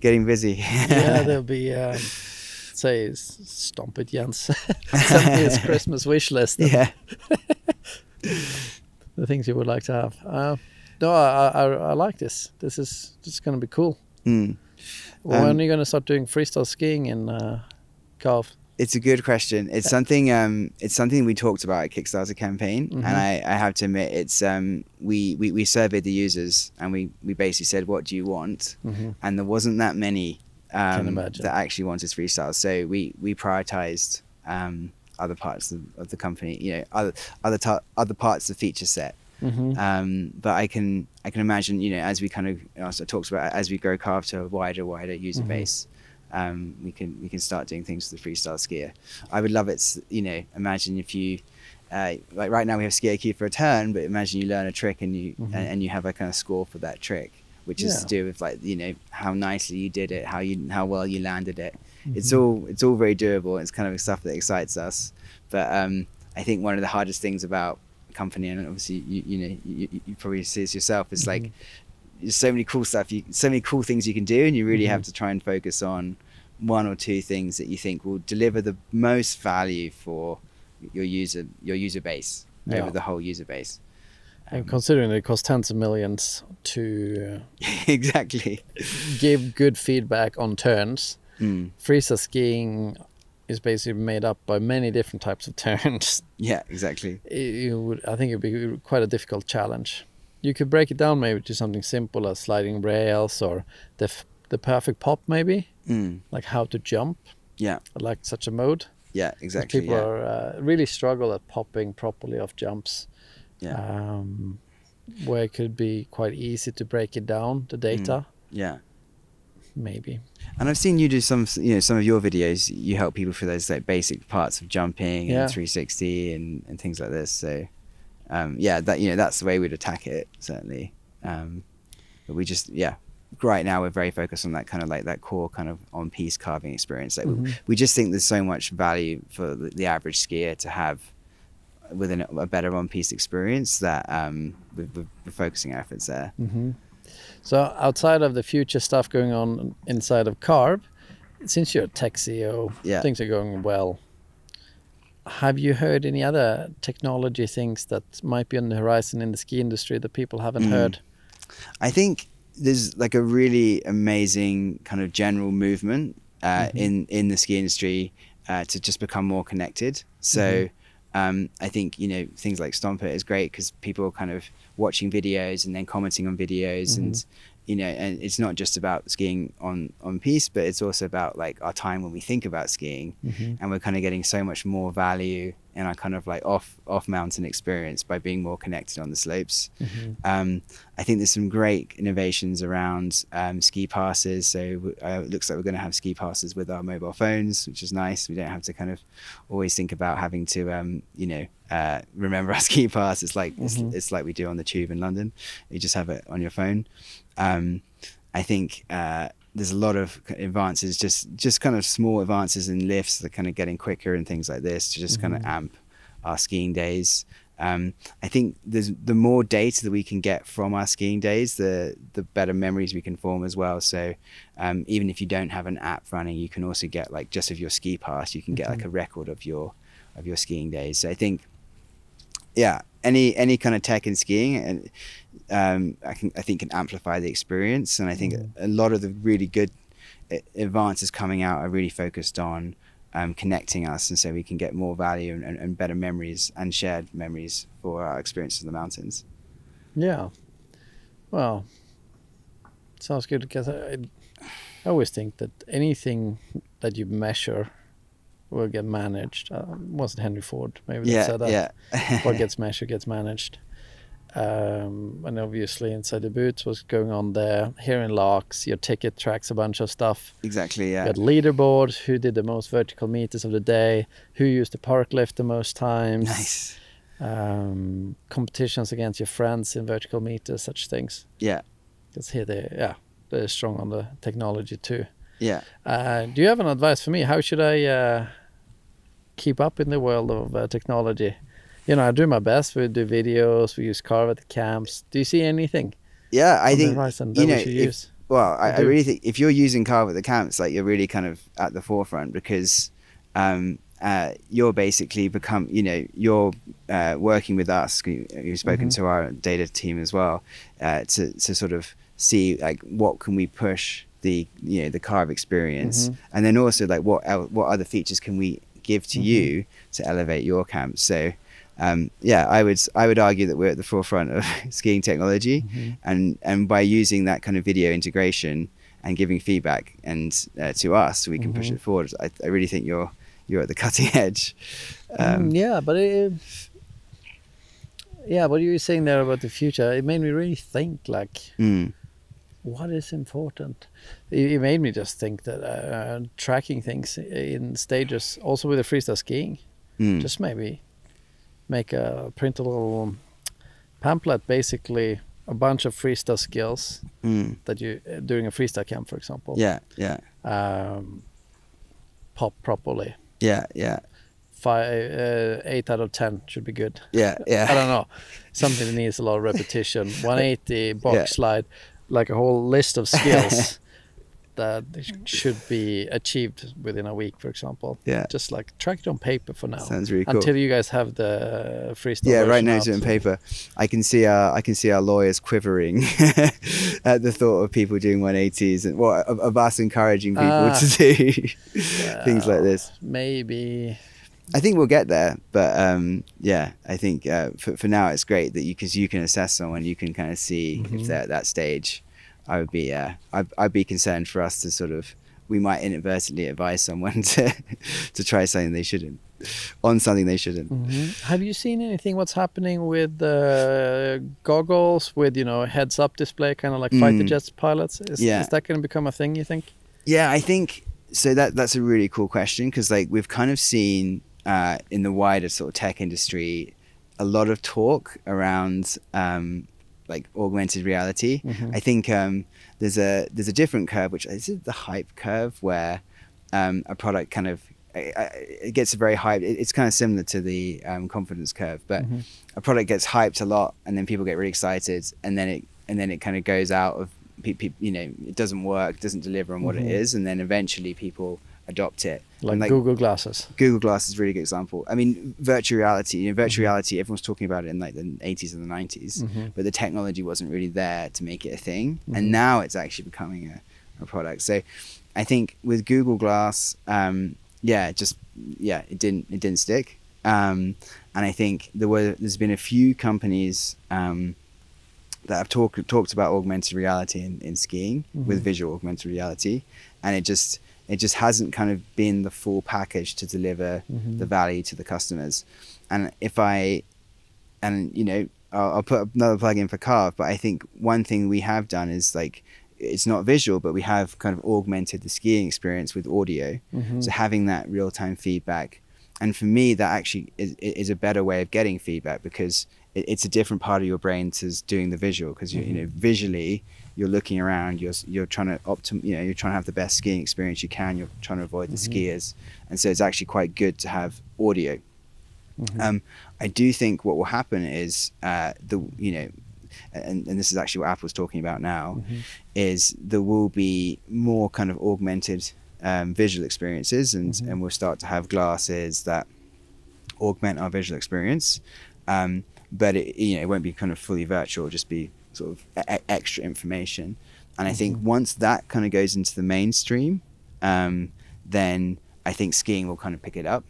Getting busy. Yeah, there'll be, um, say, Stomp It Jens. Send me his Christmas wish list. Yeah. The things you would like to have. Uh, no, I, I I like this. This is this is going to be cool. Mm. When um, are you going to start doing freestyle skiing in uh, Carv? It's a good question. It's yeah. something. Um, it's something we talked about at Kickstarter campaign, mm-hmm. and I, I have to admit, it's um, we, we we surveyed the users and we we basically said, what do you want? Mm-hmm. And there wasn't that many um, that actually wanted freestyle, so we we prioritized um, other parts of, of the company, you know, other other other parts of the feature set. Mm-hmm. um, but I can I can imagine, you know, as we kind of you know, so I talked about as we grow Carv to a wider wider user mm-hmm. base. Um, we can we can start doing things for the freestyle skier. I would love it. You know, imagine if you uh, like right now we have ski I Q for a turn, but imagine you learn a trick and you mm-hmm. and, and you have a kind of score for that trick, which yeah. is to do with like you know how nicely you did it, how you how well you landed it. Mm-hmm. It's all it's all very doable. It's kind of stuff that excites us. But um, I think one of the hardest things about a company, and obviously you you know you, you probably see this yourself, is mm-hmm. like. There's so many cool stuff, you, so many cool things you can do, and you really mm-hmm. have to try and focus on one or two things that you think will deliver the most value for your user, your user base yeah. over the whole user base. Um, and considering it costs tens of millions to uh, exactly give good feedback on turns, mm. freestyle skiing is basically made up by many different types of turns. Yeah, exactly. It, you would, I think it'd be quite a difficult challenge. You could break it down maybe to something simple as sliding rails or the f the perfect pop maybe, mm. like how to jump. Yeah, I like such a mode. Yeah, exactly. People yeah. are uh, really struggle at popping properly off jumps. Yeah, um, where it could be quite easy to break it down the data. Mm. Yeah, maybe. And I've seen you do some, you know, some of your videos. You help people for those like basic parts of jumping yeah. and three sixty and and things like this. So. Um, yeah, that you know that's the way we'd attack it certainly. Um, but we just yeah, right now we're very focused on that kind of like that core kind of on piece carving experience. Like mm-hmm. we, we just think there's so much value for the, the average skier to have within a better on piece experience that um, we're, we're focusing our efforts there. Mm-hmm. So outside of the future stuff going on inside of Carv, since you're a tech C E O, yeah. things are going well. Have you heard any other technology things that might be on the horizon in the ski industry that people haven't mm. heard? I think there's like a really amazing kind of general movement uh, mm-hmm. in, in the ski industry uh, to just become more connected. So mm-hmm. um, I think, you know, things like Stomp It is great because people are kind of watching videos and then commenting on videos mm-hmm. and, you know, and it's not just about skiing on on piece, but it's also about like our time when we think about skiing, mm-hmm. and we're kind of getting so much more value in our kind of like off off mountain experience by being more connected on the slopes. Mm-hmm. Um, I think there's some great innovations around um, ski passes. So uh, it looks like we're going to have ski passes with our mobile phones, which is nice. We don't have to kind of always think about having to, um, you know, uh, remember our ski pass. It's like mm-hmm. it's, it's like we do on the tube in London. You just have it on your phone. Um, I think uh, there's a lot of advances, just just kind of small advances in lifts that are kind of getting quicker and things like this to just mm-hmm. kind of amp our skiing days. Um, I think there's, the more data that we can get from our skiing days, the the better memories we can form as well. So um, even if you don't have an app running, you can also get like just of your ski pass, you can mm-hmm. get like a record of your of your skiing days. So I think yeah, any any kind of tech in skiing, and um, I can I think can amplify the experience. And I think mm. a lot of the really good advances coming out are really focused on um, connecting us, and so we can get more value and, and, and better memories and shared memories for our experiences in the mountains. Yeah, well, sounds good, because I, I always think that anything that you measure will get managed. Uh, wasn't Henry Ford maybe yeah, that said that? Yeah. What gets measured gets managed. Um, and obviously inside the boots, what's going on there. Here in Largs, your ticket tracks a bunch of stuff. Exactly, yeah. You got leaderboards, who did the most vertical meters of the day, who used the park lift the most times. Nice. Um, competitions against your friends in vertical meters, such things. Yeah. Because here they, yeah, they're strong on the technology too. Yeah. Uh, do you have an advice for me? How should I uh, keep up in the world of uh, technology? You know, I do my best. We do videos. We use Carv at the camps. Do you see anything? Yeah, I think, you know, we if, use? well, I, I really think if you're using Carv at the camps, like, you're really kind of at the forefront, because um, uh, you're basically become, you know, you're uh, working with us. You've spoken mm-hmm. to our data team as well uh, to, to sort of see, like, what can we push the, you know, the Carv experience. Mm-hmm. And then also, like, what, what other features can we give to mm-hmm. you to elevate your camp? So, Um, yeah, I would I would argue that we're at the forefront of skiing technology, mm-hmm. and and by using that kind of video integration and giving feedback and uh, to us, we can mm-hmm. push it forward. I, I really think you're you're at the cutting edge. Um, um, yeah, but it, yeah, what you were saying there about the future, it made me really think, like, mm. what is important? It, it made me just think that uh, tracking things in stages, also with the freestyle skiing, mm. just maybe. Make a printable pamphlet, basically a bunch of freestyle skills mm. that you during a freestyle camp, for example. Yeah, yeah. Um, pop properly. Yeah, yeah. Five, uh, eight out of ten should be good. Yeah, yeah. I don't know. Something that needs a lot of repetition. one eighty box yeah. slide, like a whole list of skills that should be achieved within a week, for example. Yeah. Just like track it on paper for now. Sounds really cool. Until you guys have the uh, freestyle. Yeah, right now it's on paper. I can see our I can see our lawyers quivering at the thought of people doing one eighties and what well, of, of us encouraging people ah, to do yeah, things like this. Maybe. I think we'll get there, but um, yeah, I think uh, for for now it's great that you because you can assess someone, you can kind of see mm-hmm. if they're at that stage. I would be, uh, I'd, I'd be concerned for us to sort of, we might inadvertently advise someone to, to try something they shouldn't, on something they shouldn't. Mm-hmm. Have you seen anything? What's happening with uh, goggles, with you know heads-up display, kind of like mm. fighter jets pilots? Is, yeah. is that going to become a thing? You think? Yeah, I think so. That that's a really cool question, because like we've kind of seen uh, in the wider sort of tech industry a lot of talk around. Um, like augmented reality. Mm-hmm. I think um, there's a there's a different curve, which is the hype curve, where um, a product kind of, it gets very hyped. It's kind of similar to the um, confidence curve, but mm-hmm. a product gets hyped a lot and then people get really excited, and then it and then it kind of goes out of, you know, it doesn't work, doesn't deliver on what mm-hmm. it is, and then eventually people adopt it. Like, like Google Glasses. Google Glasses is a really good example. I mean, virtual reality, you know, virtual mm-hmm. reality, everyone's talking about it in like the eighties and the nineties, mm-hmm. but the technology wasn't really there to make it a thing. Mm-hmm. And now it's actually becoming a, a product. So I think with Google Glass, um, yeah, just, yeah, it didn't, it didn't stick. Um, and I think there were, there's been a few companies um, that have talked talked about augmented reality in, in skiing mm-hmm. with visual augmented reality. And it just, It just hasn't kind of been the full package to deliver mm-hmm. the value to the customers. And if I, and you know, I'll, I'll put another plug in for Carv, but I think one thing we have done is like, it's not visual, but we have kind of augmented the skiing experience with audio. Mm-hmm. So having that real-time feedback. And for me, that actually is, is a better way of getting feedback, because it, it's a different part of your brain to doing the visual, because mm-hmm. you, you know, visually, you're looking around, you're you're trying to optim, you know, you're trying to have the best skiing experience you can, you're trying to avoid the mm-hmm. skiers. And so it's actually quite good to have audio. Mm-hmm. Um, I do think what will happen is uh, the, you know, and, and this is actually what Apple's talking about now, mm-hmm. is there will be more kind of augmented um, visual experiences, and, mm-hmm. and we'll start to have glasses that augment our visual experience. Um, but it, you know, it won't be kind of fully virtual, it'll just be sort of e extra information. And I think once that kind of goes into the mainstream, um, then I think skiing will kind of pick it up.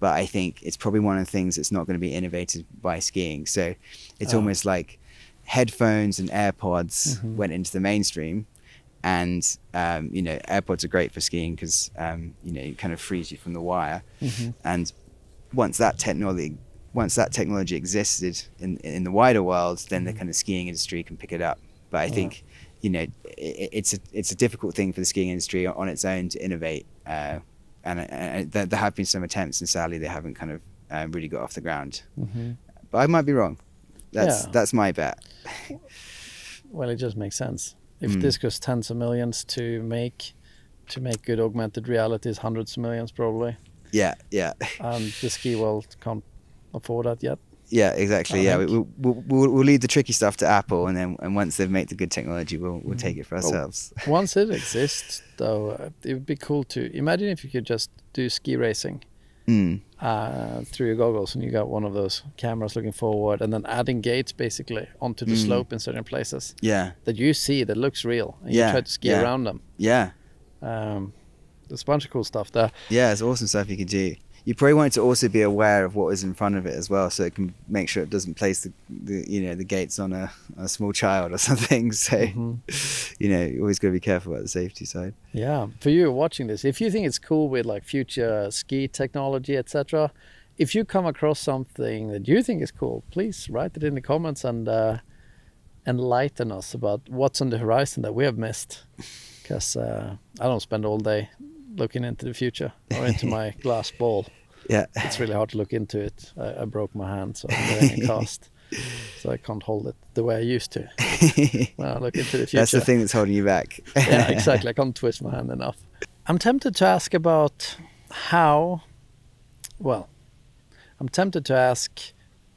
But I think it's probably one of the things that's not going to be innovated by skiing. So it's oh. almost like headphones and AirPods mm-hmm. went into the mainstream. And, um, you know, AirPods are great for skiing because, um, you know, it kind of frees you from the wire. Mm-hmm. And once that technology once that technology existed in, in the wider world, then mm-hmm. the kind of skiing industry can pick it up. But I yeah. think, you know, it, it's a it's a difficult thing for the skiing industry on its own to innovate. Uh, and uh, there, there have been some attempts, and sadly they haven't kind of um, really got off the ground. Mm-hmm. But I might be wrong. That's yeah. that's my bet. Well, it just makes sense. If mm. this costs tens of millions to make, to make good augmented realities, hundreds of millions probably. Yeah, yeah. And the ski world can't afford that yet. Yeah, exactly. I yeah, we, we'll, we'll, we'll leave the tricky stuff to Apple, and then and once they make the good technology, we'll we'll take it for ourselves. Well, once it exists, though, uh, it would be cool to imagine if you could just do ski racing mm. uh, through your goggles, and you got one of those cameras looking forward, and then adding gates basically onto the mm. slope in certain places. Yeah, that you see that looks real, and yeah. you try to ski yeah. around them. Yeah, um, there's a bunch of cool stuff there. Yeah, it's awesome stuff you could do. You probably want it to also be aware of what is in front of it as well, so it can make sure it doesn't place the, the you know the gates on a, a small child or something. So mm-hmm. you know, you always got to be careful about the safety side. Yeah, for you watching this, if you think it's cool with like future ski technology, et cetera, if you come across something that you think is cool, please write it in the comments and uh, enlighten us about what's on the horizon that we have missed, because uh, I don't spend all day looking into the future or into my glass ball. Yeah, it's really hard to look into it. I, I broke my hand, so I'm wearing a cast, so I can't hold it the way I used to. Well, I look into the future. That's the thing that's holding you back. Yeah, exactly. I can't twist my hand enough. I'm tempted to ask about how. Well, I'm tempted to ask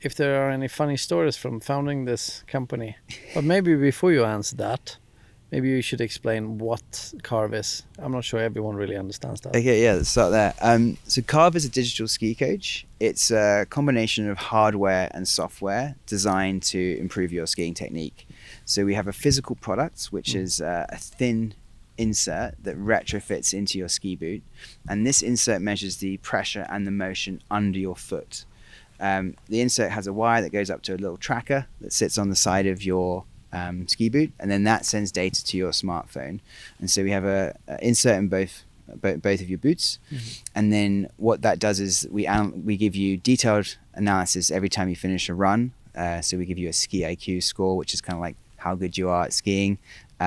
if there are any funny stories from founding this company. But maybe before you answer that, maybe you should explain what Carv is. I'm not sure everyone really understands that. Okay, yeah, let's start there. Um, so Carv is a digital ski coach. It's a combination of hardware and software designed to improve your skiing technique. So we have a physical product, which mm. is uh, a thin insert that retrofits into your ski boot. And this insert measures the pressure and the motion under your foot. Um, the insert has a wire that goes up to a little tracker that sits on the side of your Um, ski boot, and then that sends data to your smartphone. And so we have a, a insert in both both both of your boots, mm-hmm. and then what that does is we we give you detailed analysis every time you finish a run. Uh, so we give you a ski I Q score, which is kind of like how good you are at skiing.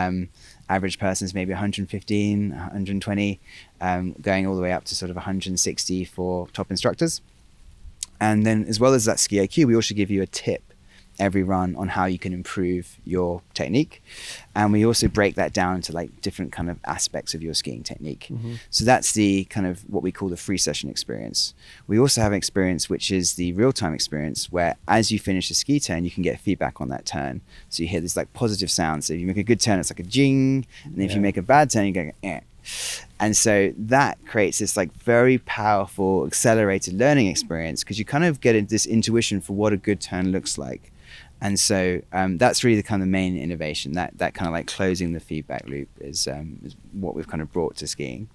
Um, average person's maybe one hundred fifteen, one hundred twenty, um, going all the way up to sort of one hundred sixty for top instructors. And then as well as that ski I Q, we also give you a tip every run on how you can improve your technique. And we also break that down into like different kind of aspects of your skiing technique. Mm-hmm. So that's the kind of what we call the free session experience. We also have an experience which is the real-time experience, where as you finish a ski turn, you can get feedback on that turn. So you hear this like positive sound. So if you make a good turn, it's like a jing. And if yeah. you make a bad turn, you go, eh. And so that creates this like very powerful accelerated learning experience, because you kind of get this intuition for what a good turn looks like. And so um, that's really the kind of main innovation, that that kind of like closing the feedback loop is, um, is what we've kind of brought to skiing.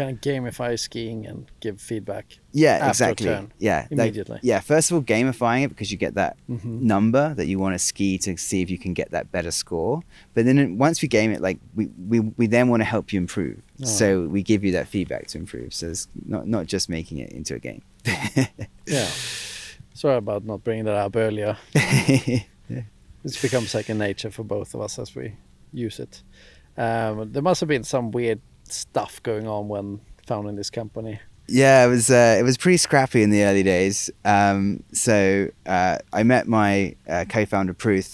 Kind of gamify skiing and give feedback. Yeah, after exactly. A turn, yeah, immediately. Like, yeah, first of all, gamifying it, because you get that mm-hmm. number that you want to ski to see if you can get that better score. But then once we game it, like we we, we then want to help you improve. Oh. So we give you that feedback to improve. So it's not not just making it into a game. Yeah. Sorry about not bringing that up earlier. Yeah. It's become second nature for both of us as we use it. Um, there must have been some weird stuff going on when founding this company. Yeah, it was uh, it was pretty scrappy in the early days. Um, so uh, I met my uh, co-founder Pruth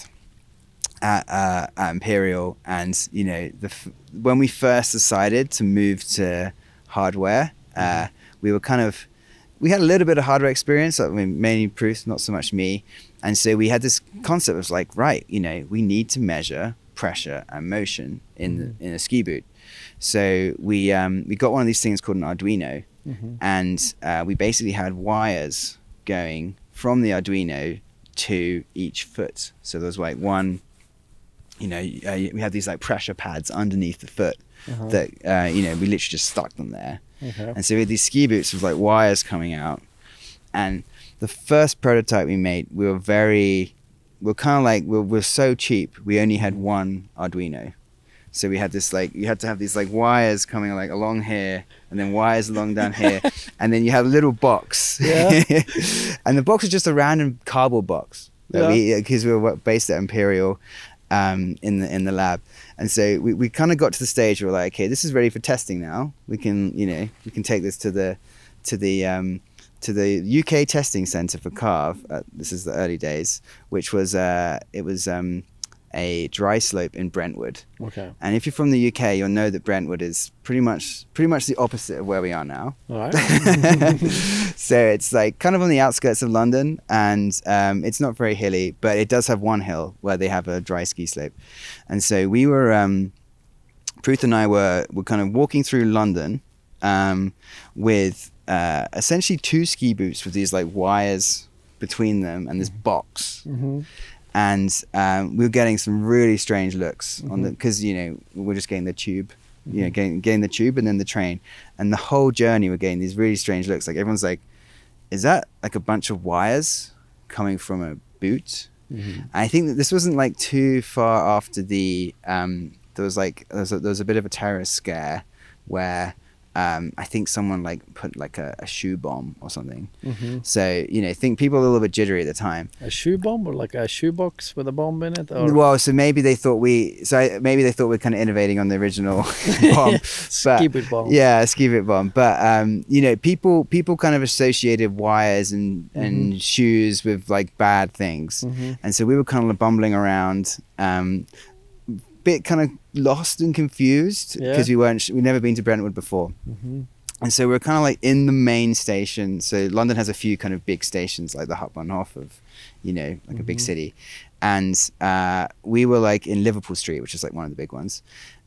at, uh, at Imperial, and you know, the f when we first decided to move to hardware, uh, mm-hmm. we were kind of we had a little bit of hardware experience. I mean, mainly Pruth, not so much me. And so we had this concept of like, right, you know, we need to measure pressure and motion in mm-hmm. in a ski boot. So we um, we got one of these things called an Arduino, mm-hmm. and uh, we basically had wires going from the Arduino to each foot. So there's like one, you know, uh, we have these like pressure pads underneath the foot uh-huh. that, uh, you know, we literally just stuck them there. Okay. And so we had these ski boots with like wires coming out. And the first prototype we made, we were very, we're kind of like, we're, we're so cheap. We only had one Arduino. So we had this like, you had to have these like wires coming like along here and then wires along down here. And then you had a little box. Yeah. And the box was just a random cardboard box. That yeah. we, 'cause we were based at Imperial um, in the in the lab. And so we, we kind of got to the stage where we're like, okay, this is ready for testing now. We can, you know, we can take this to the, to the, um, to the U K testing center for Carv. Uh, this is the early days, which was, uh, it was, um, a dry slope in Brentwood. Okay. And if you're from the U K, you'll know that Brentwood is pretty much pretty much the opposite of where we are now. All right. So it's like kind of on the outskirts of London, and um, it's not very hilly, but it does have one hill where they have a dry ski slope. And so we were, um, Pruth and I were, were kind of walking through London um, with uh, essentially two ski boots with these like wires between them and this box. Mm-hmm. And um, we were getting some really strange looks mm-hmm. on the, because you know we're just getting the tube, mm-hmm. you know, getting, getting the tube and then the train, and the whole journey we're getting these really strange looks. Like everyone's like, "Is that like a bunch of wires coming from a boot?" Mm-hmm. I think that this wasn't like too far after the um, there was like there was a, there was a bit of a terrorist scare where. Um, I think someone like put like a, a shoe bomb or something. Mm-hmm. So, you know, think people were a little bit jittery at the time. A shoe bomb or like a shoebox with a bomb in it? Or? Well, so maybe they thought we, so I, maybe they thought we were kind of innovating on the original bomb. But, ski boot bomb. Yeah, a ski boot bomb. But, um, you know, people people kind of associated wires and, mm-hmm. and shoes with like bad things. Mm-hmm. And so we were kind of bumbling around, um, bit kind of lost and confused because yeah. we weren't we'd never been to Brentwood before mm-hmm. and so we we're kind of like in the main station. So London has a few kind of big stations like the Hauptbahnhof of you know like mm-hmm. a big city, and uh we were like in Liverpool Street, which is like one of the big ones,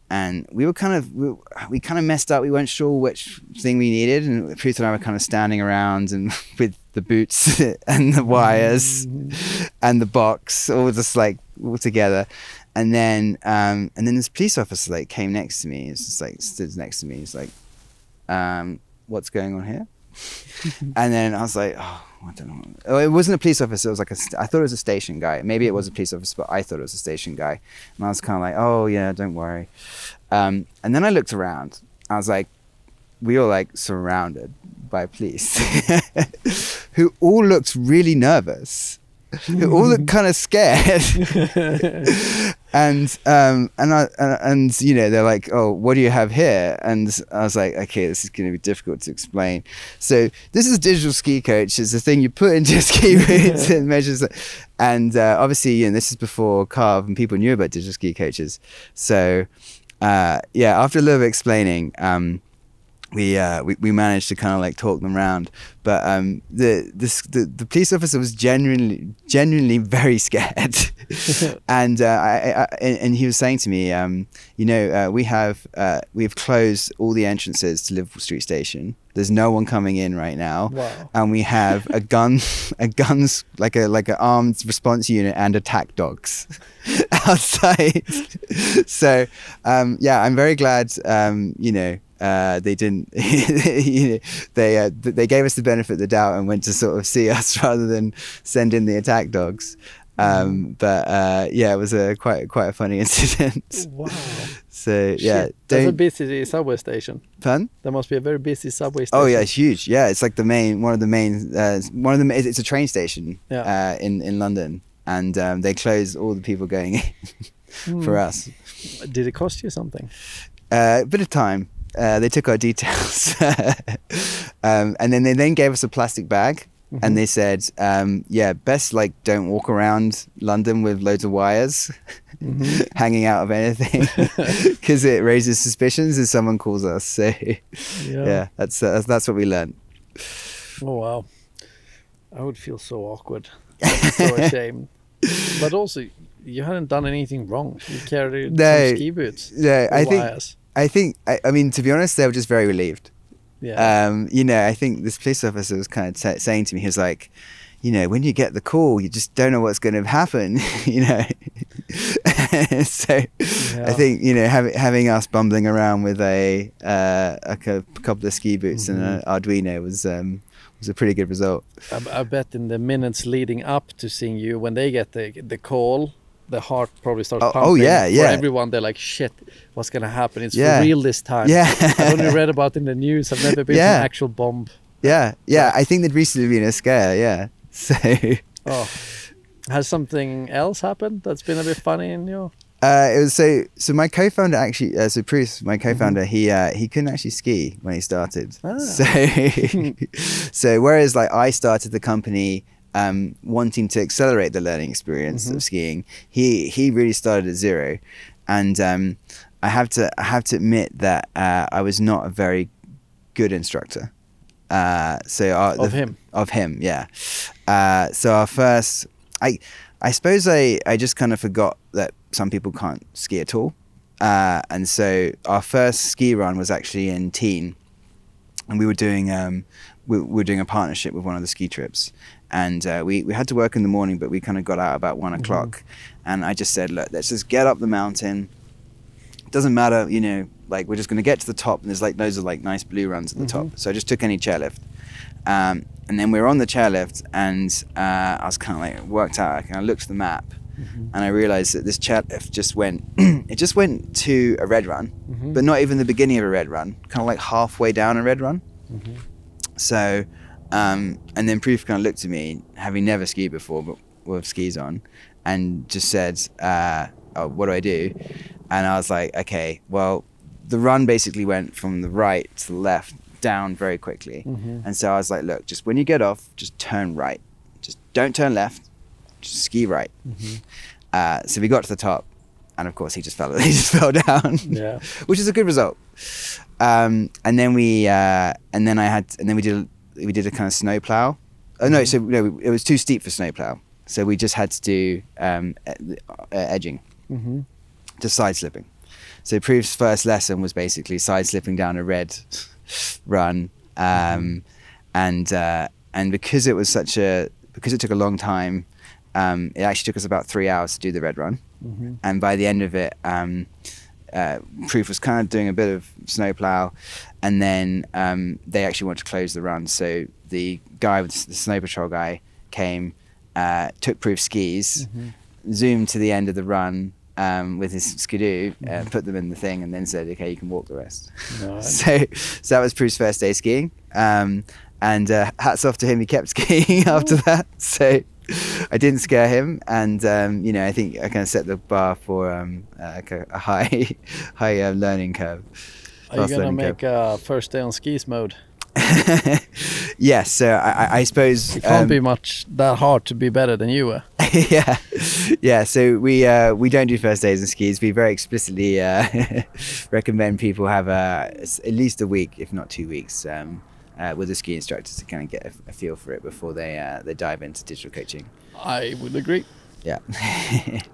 and we were kind of we, we kind of messed up. We weren't sure which thing we needed, and Pruth and I were kind of standing around and with the boots and the wires mm-hmm. and the box all just like all together. And then, um, and then this police officer like came next to me. He's just like stood next to me. He's like, um, "What's going on here?" And then I was like, "Oh, I don't know." Oh, it wasn't a police officer. It was like a. I thought it was a station guy. Maybe it was a police officer, but I thought it was a station guy. And I was kind of like, "Oh yeah, don't worry." Um, and then I looked around. I was like, we were like surrounded by police, who all looked really nervous. Who all looked kind of scared. And um and I and, and you know they're like, "Oh, what do you have here?" And I was like, "Okay, this is going to be difficult to explain." So this is digital ski coach. It's the thing you put into ski boots yeah. and measures. And uh, obviously, you know, this is before Carv and people knew about digital ski coaches. So uh, yeah, after a little bit of explaining, um, we uh, we we managed to kind of like talk them round. But um, the, this, the the police officer was genuinely, genuinely very scared, and uh, I, I, and he was saying to me, um, you know, uh, we have uh, we've closed all the entrances to Liverpool Street Station. There's no one coming in right now, wow. and we have a gun, a guns like a like an armed response unit and attack dogs outside. So um, yeah, I'm very glad, um, you know. Uh, they didn't. You know, they uh, they gave us the benefit of the doubt and went to sort of see us rather than send in the attack dogs. Um, but uh, yeah, it was a quite quite a funny incident. Wow. So yeah, there's a busy subway station. Pardon? There must be a very busy subway station. Oh yeah, it's huge. Yeah, it's like the main one of the main uh, one of the it's a train station yeah. uh, in in London, and um, they closed all the people going in for mm. us. Did it cost you something? Uh, a bit of time. Uh, they took our details um, and then they then gave us a plastic bag mm-hmm. and they said, um, yeah, best like don't walk around London with loads of wires mm-hmm. hanging out of anything because it raises suspicions if someone calls us. So yeah, yeah that's, uh, that's that's what we learned. Oh, wow. I would feel so awkward. That's so ashamed. But also you hadn't done anything wrong. You carried no, some ski boots. Yeah, I wires. think... I think, I, I mean, to be honest, they were just very relieved. Yeah. Um, you know, I think this police officer was kind of saying to me, he was like, you know, when you get the call, you just don't know what's going to happen, you know. So yeah. I think, you know, having having us bumbling around with a uh, a couple of ski boots mm-hmm. and an Arduino was um, was a pretty good result. I, I bet in the minutes leading up to seeing you, when they get the the call, the heart probably starts oh, pumping. Oh yeah, yeah. For everyone, they're like, shit, what's gonna happen? It's yeah. for real this time. Yeah. I've only read about it in the news. I've never been yeah. to an actual bomb. Yeah, yeah. But I think there'd recently been a scare. Yeah. So. Oh. Has something else happened that's been a bit funny in your? Uh, it was so. So my co-founder actually, uh, so Pruth, my co-founder, mm-hmm. he uh, he couldn't actually ski when he started. Ah. So, so whereas like I started the company um, wanting to accelerate the learning experience mm-hmm. of skiing, he he really started at zero, and um, I have to I have to admit that uh, I was not a very good instructor. Uh, so our, of the, him of him, yeah. Uh, so our first. I, I suppose I, I just kind of forgot that some people can't ski at all. Uh, and so our first ski run was actually in Teen. And we were doing, um, we, we were doing a partnership with one of the ski trips. And uh, we, we had to work in the morning, but we kind of got out about one o'clock. Mm-hmm. And I just said, look, let's just get up the mountain. It doesn't matter, you know, like we're just going to get to the top. And there's like loads of like nice blue runs at the mm-hmm. top. So I just took any chairlift. Um, and then we were on the chairlift, and uh, I was kind of like worked out. I kind of looked at the map, mm-hmm. and I realized that this chairlift just went. It just went to a red run, mm-hmm. but not even the beginning of a red run. Kind of like halfway down a red run. Mm-hmm. So, um, and then Pruth kind of looked at me, having never skied before, but with skis on, and just said, uh, "Oh, what do I do?" And I was like, "Okay, well, the run basically went from the right to the left." Down very quickly mm-hmm. and so I was like, look, just when you get off, just turn right, just don't turn left, just ski right. Mm-hmm. uh, so we got to the top, and of course he just fell he just fell down, yeah. which is a good result. um, and then we uh, and then I had and then we did we did a kind of snow plow. Oh no, mm-hmm. so no, it was too steep for snow plow, so we just had to do um, edging mm-hmm. to side slipping. So Pruth's first lesson was basically side slipping down a red run, um, and uh, and because it was such a because it took a long time, um, it actually took us about three hours to do the red run, mm-hmm. and by the end of it, um, uh, Pruth was kind of doing a bit of snowplow, and then um, they actually wanted to close the run, so the guy with the snow patrol guy came, uh, took Pruth's skis, mm-hmm. zoomed to the end of the run. Um, with his skidoo, uh, put them in the thing, and then said, "Okay, you can walk the rest." Nice. So, so that was Pruth's first day skiing, um, and uh, hats off to him. He kept skiing after that, so I didn't scare him. And um, you know, I think I kind of set the bar for um, uh, a high, high uh, learning curve. Are you gonna make a first day on skis mode? Yes, yeah, so I, I suppose it can't um, be much that hard to be better than you were. Yeah, yeah. So we uh, we don't do first days in skis. We very explicitly uh, recommend people have uh, at least a week, if not two weeks, um, uh, with a ski instructor to kind of get a, a feel for it before they uh, they dive into digital coaching. I would agree. Yeah.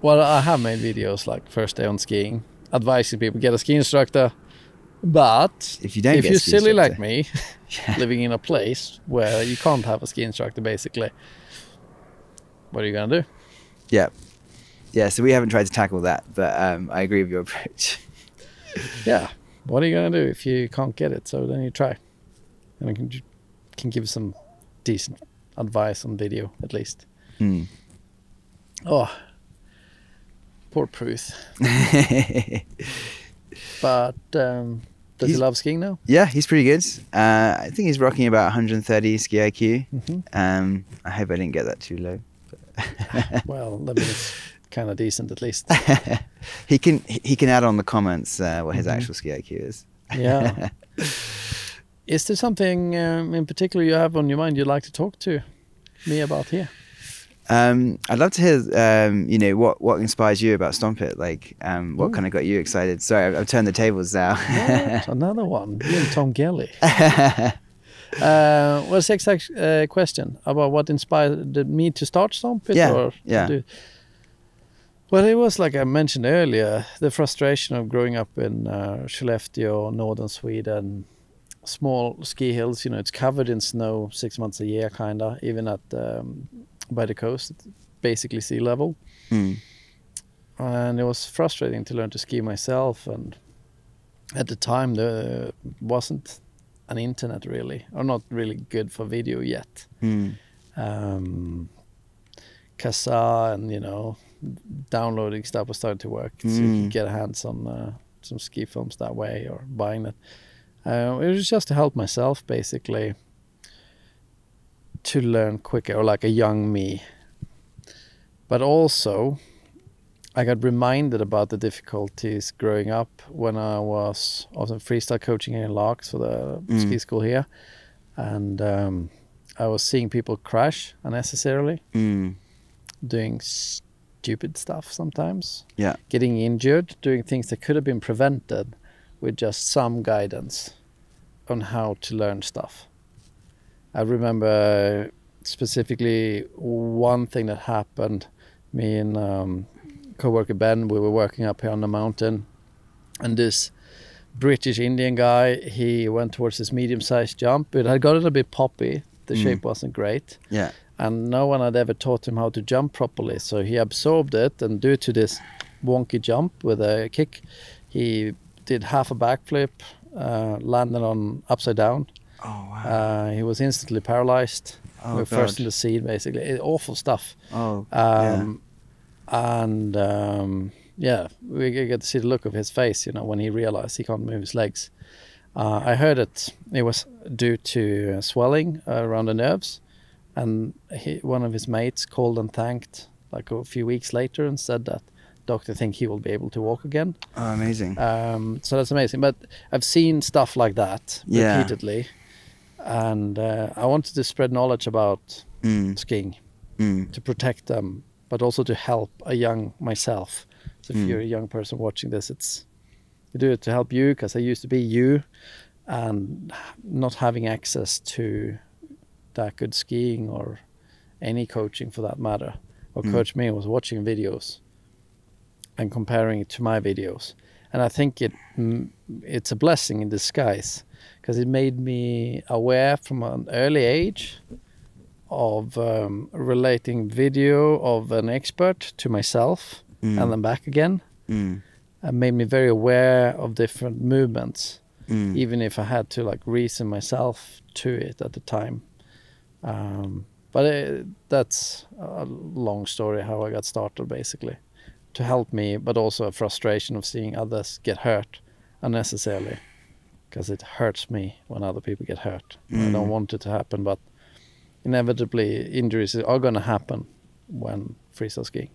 Well, I have made videos like first day on skiing, advising people get a ski instructor. But if, you don't if get you're silly instructor. Like me, yeah. living in a place where you can't have a ski instructor, basically, what are you going to do? Yeah. Yeah, so we haven't tried to tackle that, but um, I agree with your approach. Yeah. What are you going to do if you can't get it? So then you try. And I can, can give some decent advice on video, at least. Mm. Oh, poor Pruth. But um, does he's, he love skiing now? Yeah, he's pretty good. Uh, I think he's rocking about one hundred thirty ski I Q. Mm-hmm. um, I hope I didn't get that too low. Well, that means kind of decent at least. He can he can add on the comments uh, what his mm-hmm. actual ski I Q is. Yeah. Is there something um, in particular you have on your mind you'd like to talk to me about here? Um, I'd love to hear, um, you know, what, what inspires you about Stomp It? Like, um, what Ooh. Kind of got you excited? Sorry, I've, I've turned the tables now. Right, another one, you and Tom Gelly. uh, what's the exact uh, question about what inspired me to start Stomp It? Yeah, or yeah. Do... Well, it was like I mentioned earlier, the frustration of growing up in uh, Skellefteå, northern Sweden, small ski hills. You know, it's covered in snow six months a year, kinda. Even at um, by the coast, it's basically sea level. Mm. And it was frustrating to learn to ski myself. And at the time, there wasn't an internet really, or not really good for video yet. Mm. Um, Casa and, you know, downloading stuff was starting to work. Mm. So you could get hands on uh, some ski films that way, or buying it. Uh, it was just to help myself, basically, to learn quicker, or like a young me. But also, I got reminded about the difficulties growing up when I was also freestyle coaching in Largs for the mm. ski school here. And um, I was seeing people crash unnecessarily, mm. doing stupid stuff sometimes, yeah, getting injured, doing things that could have been prevented with just some guidance on how to learn stuff. I remember specifically one thing that happened. Me and um, co-worker Ben, we were working up here on the mountain, and this British Indian guy, he went towards this medium-sized jump. It had gotten a bit poppy. The mm. shape wasn't great. Yeah. And no one had ever taught him how to jump properly. So he absorbed it, and due to this wonky jump with a kick, he did half a backflip, uh, landed on upside down. Oh, wow. Uh, he was instantly paralyzed. Oh, we were God. First in the scene, basically. It, awful stuff. Oh, um, yeah. And, um, yeah, we get to see the look of his face, you know, when he realized he can't move his legs. Uh, I heard it, it was due to swelling uh, around the nerves. And he, one of his mates called and thanked like a few weeks later and said that doctor think he will be able to walk again. Oh, amazing. Um, so that's amazing. But I've seen stuff like that yeah. repeatedly. And uh, I wanted to spread knowledge about mm. skiing mm. to protect them, but also to help a young myself. So if mm. you're a young person watching this, it's you do it to help you, because I used to be you and not having access to that good skiing or any coaching for that matter. Or mm. Coach Me was watching videos and comparing it to my videos. And I think it it's a blessing in disguise, because it made me aware from an early age of um, relating video of an expert to myself mm. and then back again. Mm. It made me very aware of different movements, mm. even if I had to like reason myself to it at the time. Um, but it, that's a long story how I got started, basically. To help me, but also a frustration of seeing others get hurt unnecessarily, because it hurts me when other people get hurt. Mm. I don't want it to happen, but inevitably injuries are going to happen when freestyle skiing.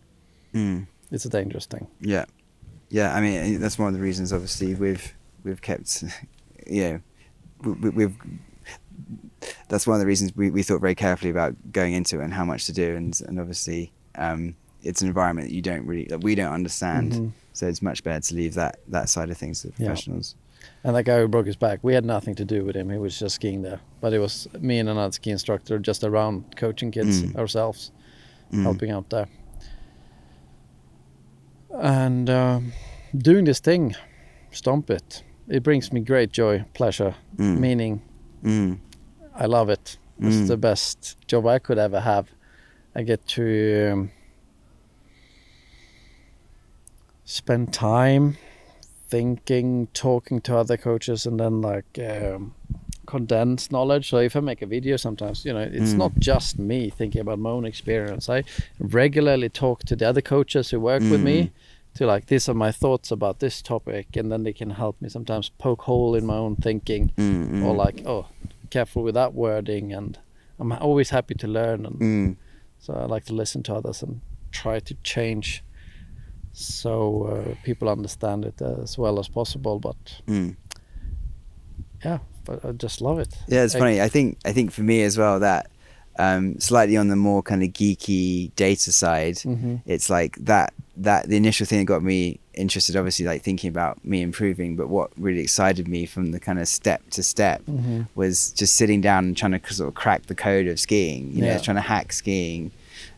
Mm. It's a dangerous thing. Yeah, yeah. I mean, that's one of the reasons. Obviously, we've we've kept, you know, we, we've. That's one of the reasons we we thought very carefully about going into it and how much to do, and and obviously. Um, it's an environment that you don't really, that we don't understand. Mm-hmm. So it's much better to leave that, that side of things to the professionals. Yeah. And that guy who broke his back, we had nothing to do with him. He was just skiing there, but it was me and another ski instructor just around coaching kids mm. ourselves, mm. helping out there. And um, doing this thing, Stomp It, it brings me great joy, pleasure, mm. meaning. Mm. I love it. Mm. It's the best job I could ever have. I get to, um, spend time thinking, talking to other coaches, and then like um, condense knowledge. So if I make a video sometimes, you know, it's mm. not just me thinking about my own experience. I regularly talk to the other coaches who work mm. with me to like, these are my thoughts about this topic, and then they can help me sometimes poke hole in my own thinking mm. or like, oh, careful with that wording. And I'm always happy to learn. And mm. so I like to listen to others and try to change so uh, people understand it as well as possible, but mm. yeah, but I just love it. Yeah, it's I, funny. I think I think for me as well that um, slightly on the more kind of geeky data side, mm-hmm. it's like that that the initial thing that got me interested, obviously, like thinking about me improving. But what really excited me from the kind of step to step mm-hmm. was just sitting down and trying to sort of crack the code of skiing. You yeah. know, trying to hack skiing.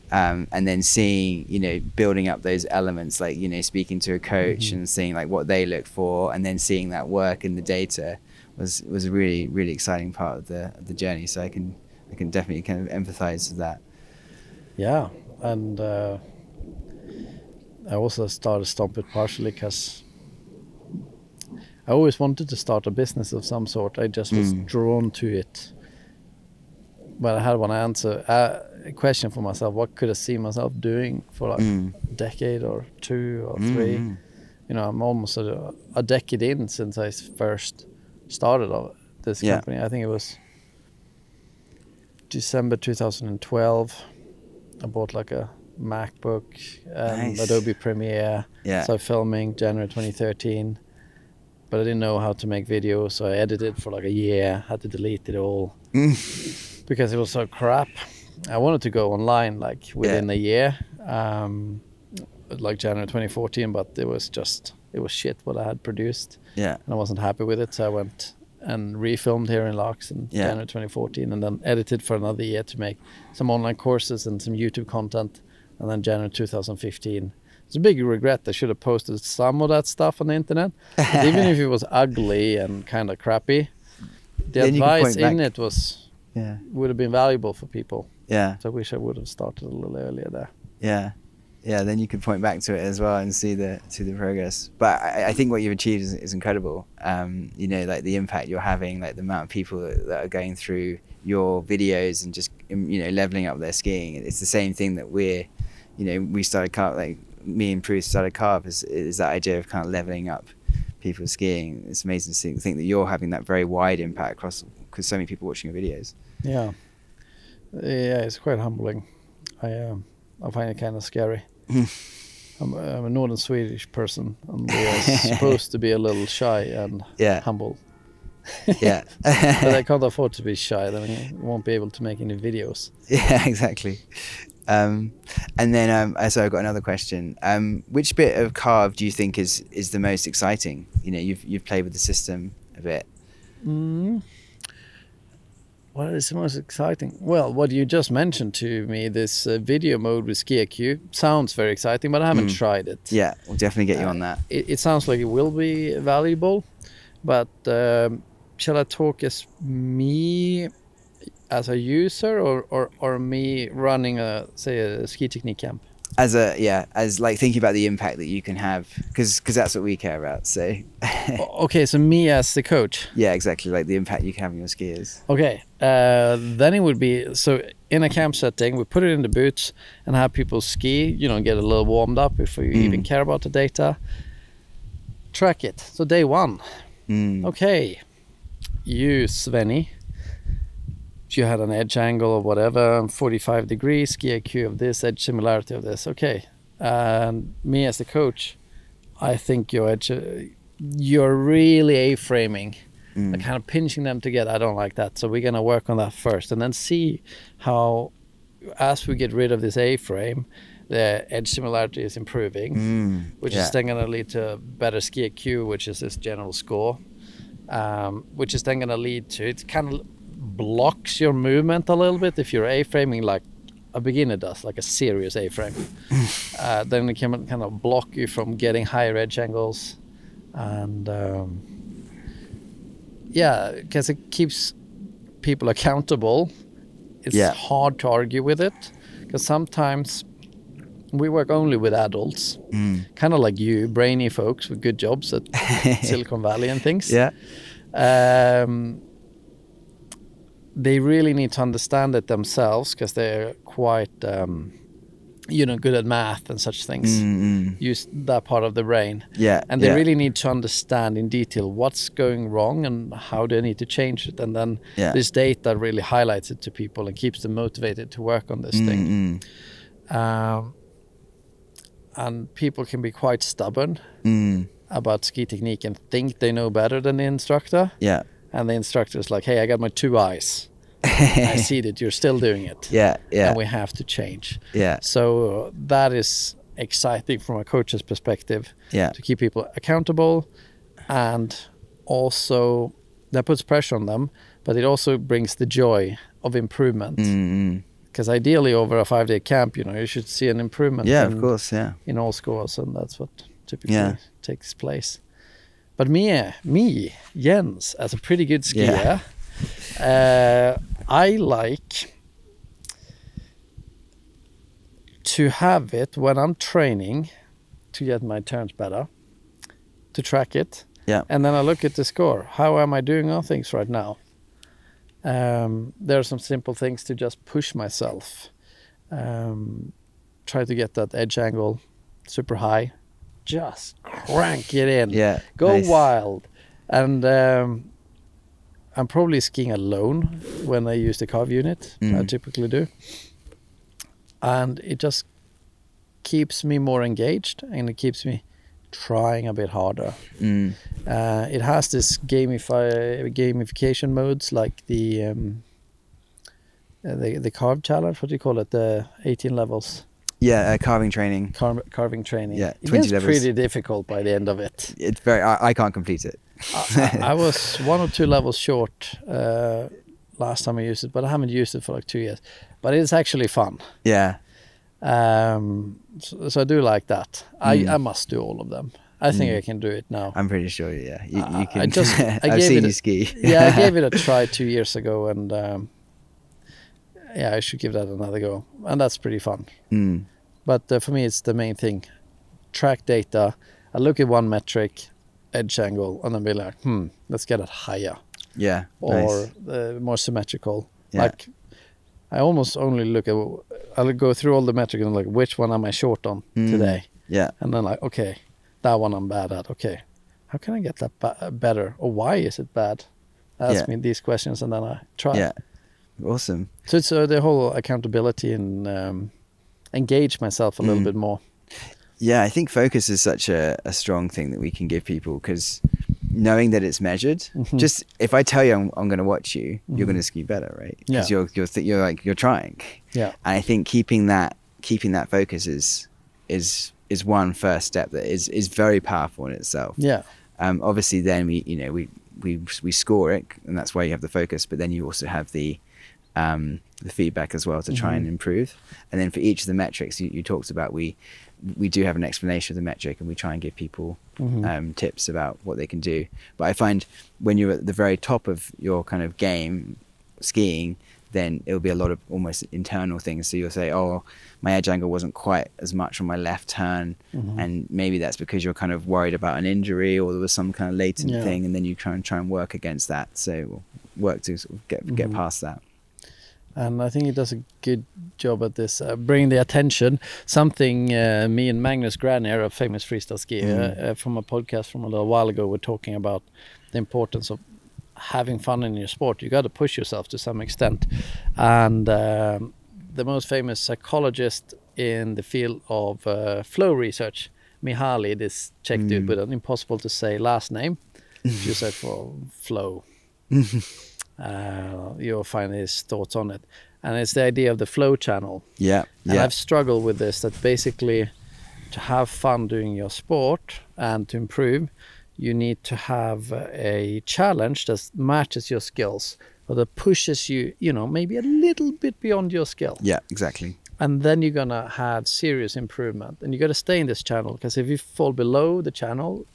Um, and then seeing, you know, building up those elements, like, you know, speaking to a coach mm-hmm. and seeing like what they look for, and then seeing that work in the data was was a really really exciting part of the of the journey. So I can I can definitely kind of empathize with that. Yeah, and uh, I also started Stomp It partially because I always wanted to start a business of some sort. I just was mm. drawn to it. But I had one answer, uh, a question for myself: what could I see myself doing for like mm. a decade or two or mm. three? You know, I'm almost a, a decade in since I first started this yeah. company. I think it was December two thousand twelve. I bought like a MacBook, um, nice. Adobe Premiere. Yeah. So filming January twenty thirteen, but I didn't know how to make videos, so I edited for like a year. Had to delete it all because it was so crap. I wanted to go online like within yeah. a year, um, like January twenty fourteen, but it was just it was shit what I had produced. Yeah, and I wasn't happy with it, so I went and refilmed here in Largs in yeah. January twenty fourteen, and then edited for another year to make some online courses and some YouTube content, and then January two thousand fifteen. It's a big regret. I should have posted some of that stuff on the internet, even if it was ugly and kind of crappy. The then advice in it was yeah. would have been valuable for people. Yeah. So I wish I would have started a little earlier there. Yeah. Yeah, then you could point back to it as well and see the see the progress. But I, I think what you've achieved is, is incredible. Um, you know, like the impact you're having, like the amount of people that, that are going through your videos and just, you know, leveling up their skiing. It's the same thing that we're, you know, we started Carv, like me and Pruth started Carv, is, is that idea of kind of leveling up people skiing. It's amazing to see, think that you're having that very wide impact across, because so many people watching your videos. Yeah, yeah, it's quite humbling. I um, I find it kind of scary. I'm, I'm a northern Swedish person, and we are supposed to be a little shy and yeah. humble. Yeah, but I can't afford to be shy. Then I won't be able to make any videos. Yeah, exactly. Um, and then, um, so I've got another question. Um, which bit of Carv do you think is is the most exciting? You know, you've you've played with the system a bit. Mm. What is the most exciting? Well, what you just mentioned to me, this uh, video mode with Ski A Q, sounds very exciting, but I haven't mm. tried it. Yeah, we'll definitely get you uh, on that. It, it sounds like it will be valuable, but um, shall I talk as me as a user, or, or, or me running a, say, a ski technique camp? As a, yeah, as like thinking about the impact that you can have, because because that's what we care about, so. Okay, so me as the coach? Yeah, exactly, like the impact you can have on your skiers. Okay. Uh, then it would be, so in a camp setting, we put it in the boots and have people ski, you know, get a little warmed up if we mm. even care about the data. Track it. So day one. Mm. Okay. You, Svenny, you had an edge angle or whatever, forty-five degrees, Ski A Q of this, edge similarity of this. Okay. And me as the coach, I think your edge, you're really A-framing. Mm. Like kind of pinching them together. I don't like that. So we're going to work on that first, and then see how, as we get rid of this A-frame, the edge similarity is improving, mm. which yeah. is then going to lead to better Ski A Q, which is this general score, um, which is then going to lead to, it kind of blocks your movement a little bit if you're A-framing like a beginner does, like a serious A-frame. uh, then it can kind of block you from getting higher edge angles, and... Um, yeah, because it keeps people accountable. It's yeah. hard to argue with it, because sometimes we work only with adults, mm. kind of like you, brainy folks with good jobs at Silicon Valley and things. Yeah, um, they really need to understand it themselves, because they're quite, um, you know, good at math and such things. Mm-hmm. Use that part of the brain. Yeah. And they yeah. really need to understand in detail what's going wrong and how they need to change it. And then yeah. this data really highlights it to people and keeps them motivated to work on this mm-hmm. thing. Um, and people can be quite stubborn mm. about ski technique and think they know better than the instructor. Yeah. And the instructor is like, hey, I got my two eyes. I see that you're still doing it. Yeah, yeah. And we have to change. Yeah. So that is exciting from a coach's perspective. Yeah. To keep people accountable, and also that puts pressure on them, but it also brings the joy of improvement. Mm-hmm. Because ideally, over a five-day camp, you know, you should see an improvement. Yeah, in, of course. Yeah. In all scores, and that's what typically yeah. takes place. But me, me Jens, as a pretty good skier, yeah. uh, I like to have it when I'm training to get my turns better, to track it. Yeah. And then I look at the score. How am I doing on things right now? Um, there are some simple things to just push myself. Um, try to get that edge angle super high. Just crank it in. Yeah, go nice. Wild. And um, I'm probably skiing alone when I use the Carv unit. Mm. I typically do. And it just keeps me more engaged, and it keeps me trying a bit harder. Mm. Uh, it has this gamify gamification modes, like the um, the the Carv challenge. What do you call it? The eighteen levels. Yeah, uh, carving training. Car carving training. Yeah, twenty levels. It's pretty difficult by the end of it. It's very. I, I can't complete it. I, I, I was one or two levels short uh, last time I used it, but I haven't used it for like two years. But it's actually fun. Yeah. Um, so, so I do like that. I, mm. I must do all of them. I think mm. I can do it now. I'm pretty sure, yeah. You, uh, you can. I just, I I've seen you ski. Yeah, I gave it a try two years ago, and um, yeah, I should give that another go. And that's pretty fun. Mm. But uh, for me, it's the main thing. Track data. I look at one metric, edge angle, and then be like, hmm, let's get it higher. Yeah, Or nice. uh, more symmetrical. Yeah. Like, I almost only look at, I'll go through all the metrics and like, which one am I short on mm, today? Yeah. And then like, okay, that one I'm bad at. Okay, how can I get that ba better? Or why is it bad? Ask yeah. me these questions, and then I try. Yeah, awesome. So it's uh, the whole accountability and um, engage myself a little mm. bit more. Yeah, I think focus is such a, a strong thing that we can give people, because knowing that it's measured, mm-hmm. just if I tell you I'm, I'm going to watch you, mm-hmm. you're going to ski better, right? Because yeah. you're you're you're like you're trying. Yeah. And I think keeping that keeping that focus is is is one first step that is is very powerful in itself. Yeah. Um. Obviously, then we you know we we we score it, and that's why you have the focus. But then you also have the um the feedback as well to try mm-hmm. and improve. And then for each of the metrics you, you talked about, we. we do have an explanation of the metric, and we try and give people mm-hmm. um, tips about what they can do. But I find when you're at the very top of your kind of game skiing, then it'll be a lot of almost internal things. So you'll say, oh, my edge angle wasn't quite as much on my left turn. Mm-hmm. And maybe that's because you're kind of worried about an injury, or there was some kind of latent yeah. thing. And then you try and try and work against that. So work to sort of get, mm-hmm. get past that. And I think he does a good job at this, uh, bringing the attention. Something uh, me and Magnus Granier, a famous freestyle skier, mm. uh, from a podcast from a little while ago, were talking about the importance of having fun in your sport. You got to push yourself to some extent. And um, the most famous psychologist in the field of uh, flow research, Mihaly, this Czech mm. dude with an impossible to say last name, she said for flow. Uh, you'll find his thoughts on it, and it's the idea of the flow channel. Yeah, and yeah. I've struggled with this, that basically to have fun doing your sport and to improve, you need to have a challenge that matches your skills, or that pushes you, you know, maybe a little bit beyond your skill. Yeah, exactly. And then you're gonna have serious improvement, and you got to stay in this channel, because if you fall below the channel,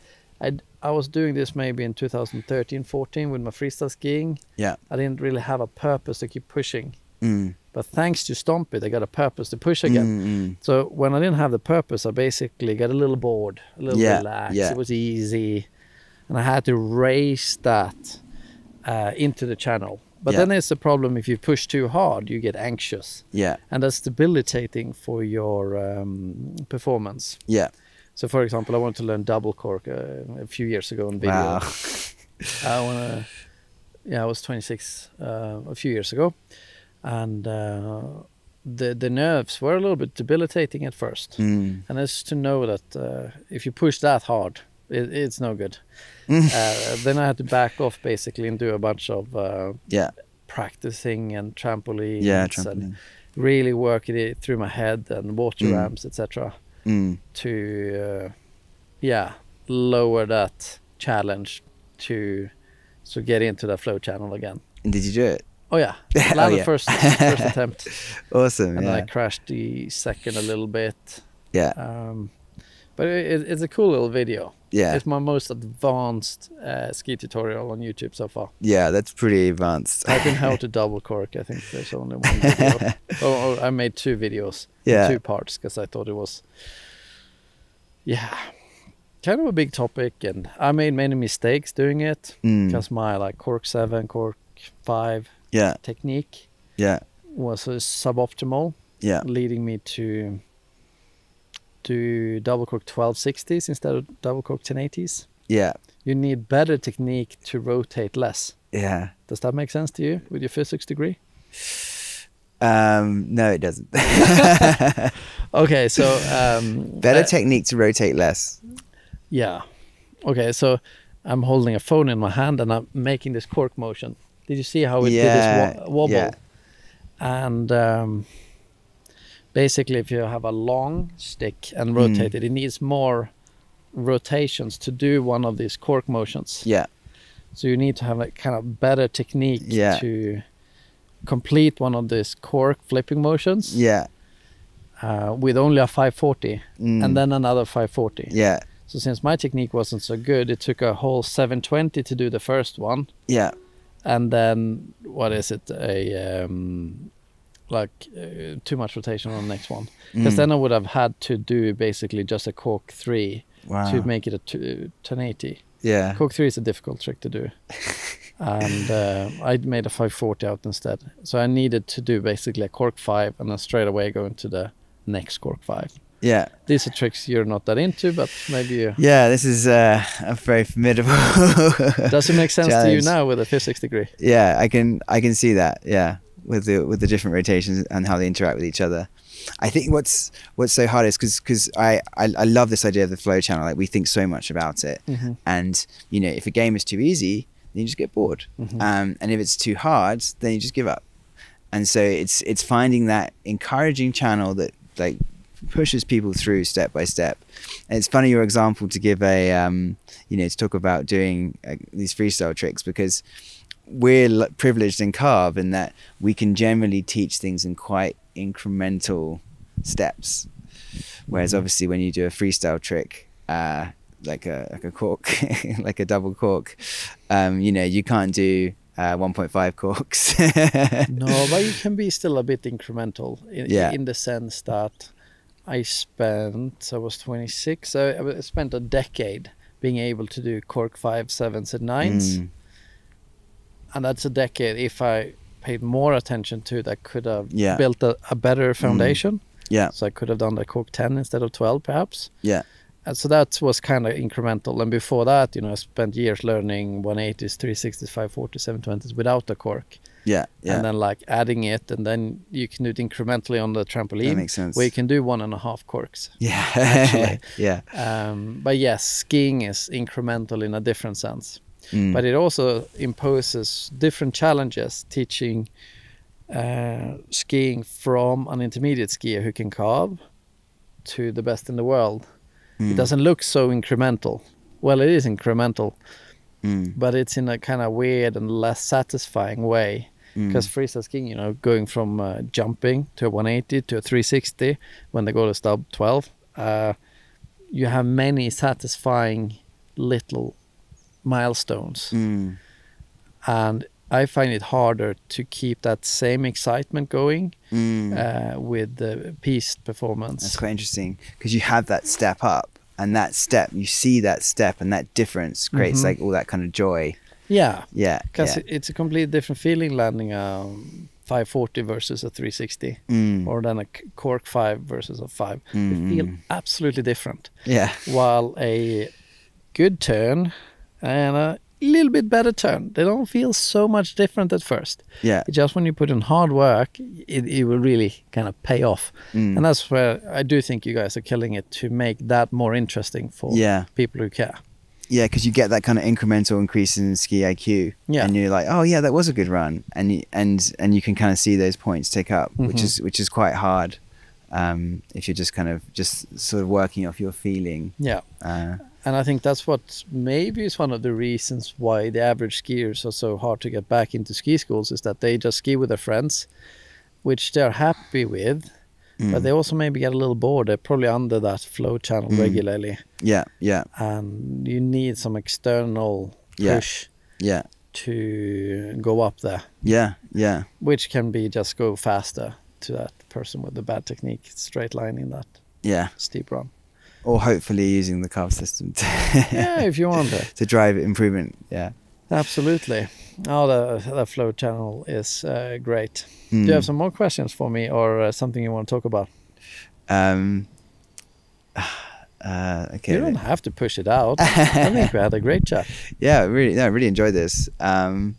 I'd, I was doing this maybe in two thousand thirteen, fourteen with my freestyle skiing. Yeah. I didn't really have a purpose to keep pushing. Mm. But thanks to Stomp It, I got a purpose to push again. Mm-hmm. So when I didn't have the purpose, I basically got a little bored, a little yeah. relaxed. Yeah. It was easy. And I had to raise that uh, into the channel. But yeah. then there's the problem, if you push too hard, you get anxious. Yeah. And that's debilitating for your um, performance. Yeah. So, for example, I wanted to learn double cork uh, a few years ago in video. Wow. I wanna, yeah, I was twenty-six uh, a few years ago, and uh, the the nerves were a little bit debilitating at first. Mm. And it's to know that uh, if you push that hard, it, it's no good. uh, then I had to back off basically and do a bunch of uh, yeah practicing and trampolines, yeah, trampoline. and really work it through my head and water mm. ramps, et cetera. Mm. To uh, yeah lower that challenge to so get into that flow channel again. And did you do it? Oh yeah, oh, yeah. first first attempt. Awesome. And yeah. then I crashed the second a little bit. Yeah. Um, but it, it, it's a cool little video. Yeah, it's my most advanced uh, ski tutorial on YouTube so far. Yeah, that's pretty advanced. I've been how to double cork. I think there's only one video. oh, oh, I made two videos. Yeah, two parts because I thought it was, yeah, kind of a big topic, and I made many mistakes doing it because mm. my like cork seven, cork five, yeah, technique, yeah, was uh, suboptimal. Yeah, leading me to. to double cork twelve sixties instead of double cork ten eighties. Yeah, you need better technique to rotate less. Yeah, does that make sense to you with your physics degree? Um no, it doesn't. Okay, so um better uh, technique to rotate less. Yeah, okay, so I'm holding a phone in my hand and I'm making this cork motion. Did you see how it yeah. did this wo wobble? Yeah. And um basically, if you have a long stick and rotate mm. it, it needs more rotations to do one of these cork motions. Yeah. So you need to have a kind of better technique yeah. to complete one of these cork flipping motions. Yeah. Uh, with only a five forty mm. and then another five forty. Yeah. So since my technique wasn't so good, it took a whole seven twenty to do the first one. Yeah. And then what is it? A um, like uh, too much rotation on the next one, because mm. then I would have had to do basically just a cork three wow. to make it a ten eighty. Yeah, cork three is a difficult trick to do. And uh, I made a five forty out instead, so I needed to do basically a cork five and then straight away go into the next cork five. Yeah, these are tricks you're not that into, but maybe you... Yeah, this is uh, a very formidable does it make sense challenge. To you now with a physics degree? Yeah, I can I can see that. Yeah, with the with the different rotations and how they interact with each other. I think what's what's so hard is because because I, I I love this idea of the flow channel. Like, we think so much about it, mm-hmm. and you know, if a game is too easy, then you just get bored, mm-hmm. um, and if it's too hard, then you just give up. And so it's it's finding that encouraging channel that like pushes people through step by step. And it's funny your example to give a um, you know, to talk about doing uh, these freestyle tricks, because we're privileged in Carv in that we can generally teach things in quite incremental steps, whereas mm-hmm. obviously when you do a freestyle trick uh like a like a cork like a double cork, um you know, you can't do uh one point five corks. No, but you can be still a bit incremental in, yeah. in the sense that I spent I was twenty-six, so I spent a decade being able to do cork five, sevens and nines. Mm. And that's a decade, if I paid more attention to it, I could have yeah. built a, a better foundation. Mm. Yeah. So I could have done the cork ten instead of twelve, perhaps. Yeah. And so that was kind of incremental. And before that, you know, I spent years learning one eighties, three sixties, five forties, seven twenties without the cork. Yeah, yeah. And then like adding it, and then you can do it incrementally on the trampoline. That makes sense. Where you can do one and a half corks. Yeah. Actually. Yeah. Um, but yes, skiing is incremental in a different sense. Mm. But it also imposes different challenges teaching uh, skiing from an intermediate skier who can carve to the best in the world. Mm. It doesn't look so incremental. Well, it is incremental, mm. but it's in a kind of weird and less satisfying way. Because mm. freestyle skiing, you know, going from uh, jumping to a one eighty to a three sixty when they go to stub twelve, uh, you have many satisfying little milestones. Mm. And I find it harder to keep that same excitement going mm. uh, with the pieced performance. That's quite interesting, because you have that step up, and that step, you see that step, and that difference creates mm-hmm. like all that kind of joy. Yeah, yeah, because yeah. it's a completely different feeling landing a five forty versus a three sixty, mm. or then a cork five versus a five. Mm-hmm. They feel absolutely different. Yeah, while a good turn and a little bit better turn, they don't feel so much different at first. Yeah, just when you put in hard work, it, it will really kind of pay off. Mm. And that's where I do think you guys are killing it to make that more interesting for yeah. people who care. Yeah, because you get that kind of incremental increase in ski I Q. Yeah, and you're like, oh yeah, that was a good run, and you, and and you can kind of see those points tick up, mm-hmm. which is which is quite hard um, if you're just kind of just sort of working off your feeling. Yeah. Uh, And I think that's what maybe is one of the reasons why the average skiers are so hard to get back into ski schools, is that they just ski with their friends, which they're happy with, Mm. But they also maybe get a little bored. They're probably under that flow channel mm. regularly. Yeah, yeah. And you need some external push yeah. Yeah. to go up there. Yeah, yeah. Which can be just go faster to that person with the bad technique, straight line in that yeah. steep run. Or hopefully using the Carv system to yeah, if you want it. To drive improvement. Yeah. Absolutely. Oh, the, the flow channel is uh, great. Mm. Do you have some more questions for me, or uh, something you want to talk about? Um, uh, okay. You don't have to push it out. I think we had a great chat. Yeah, really. No, I really enjoyed this. Um,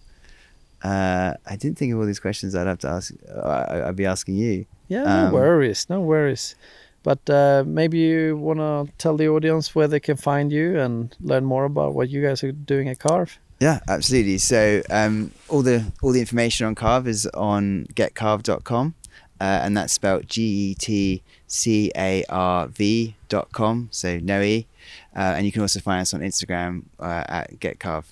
uh, I didn't think of all these questions I'd have to ask. Uh, I'd be asking you. Yeah, no um, worries. No worries. But uh, maybe you want to tell the audience where they can find you and learn more about what you guys are doing at Carv. Yeah, absolutely. So um, all the all the information on Carv is on get carv dot com, uh, and that's spelled G E T C A R V dot com, so no E. Uh, and you can also find us on Instagram uh, at getcarv.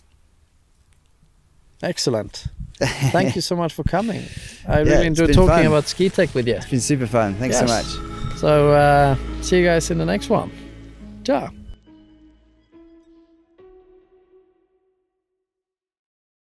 Excellent. Thank you so much for coming. I yeah, really enjoyed talking fun. about ski tech with you. It's been super fun. Thanks yes. so much. So uh, see you guys in the next one. Ciao.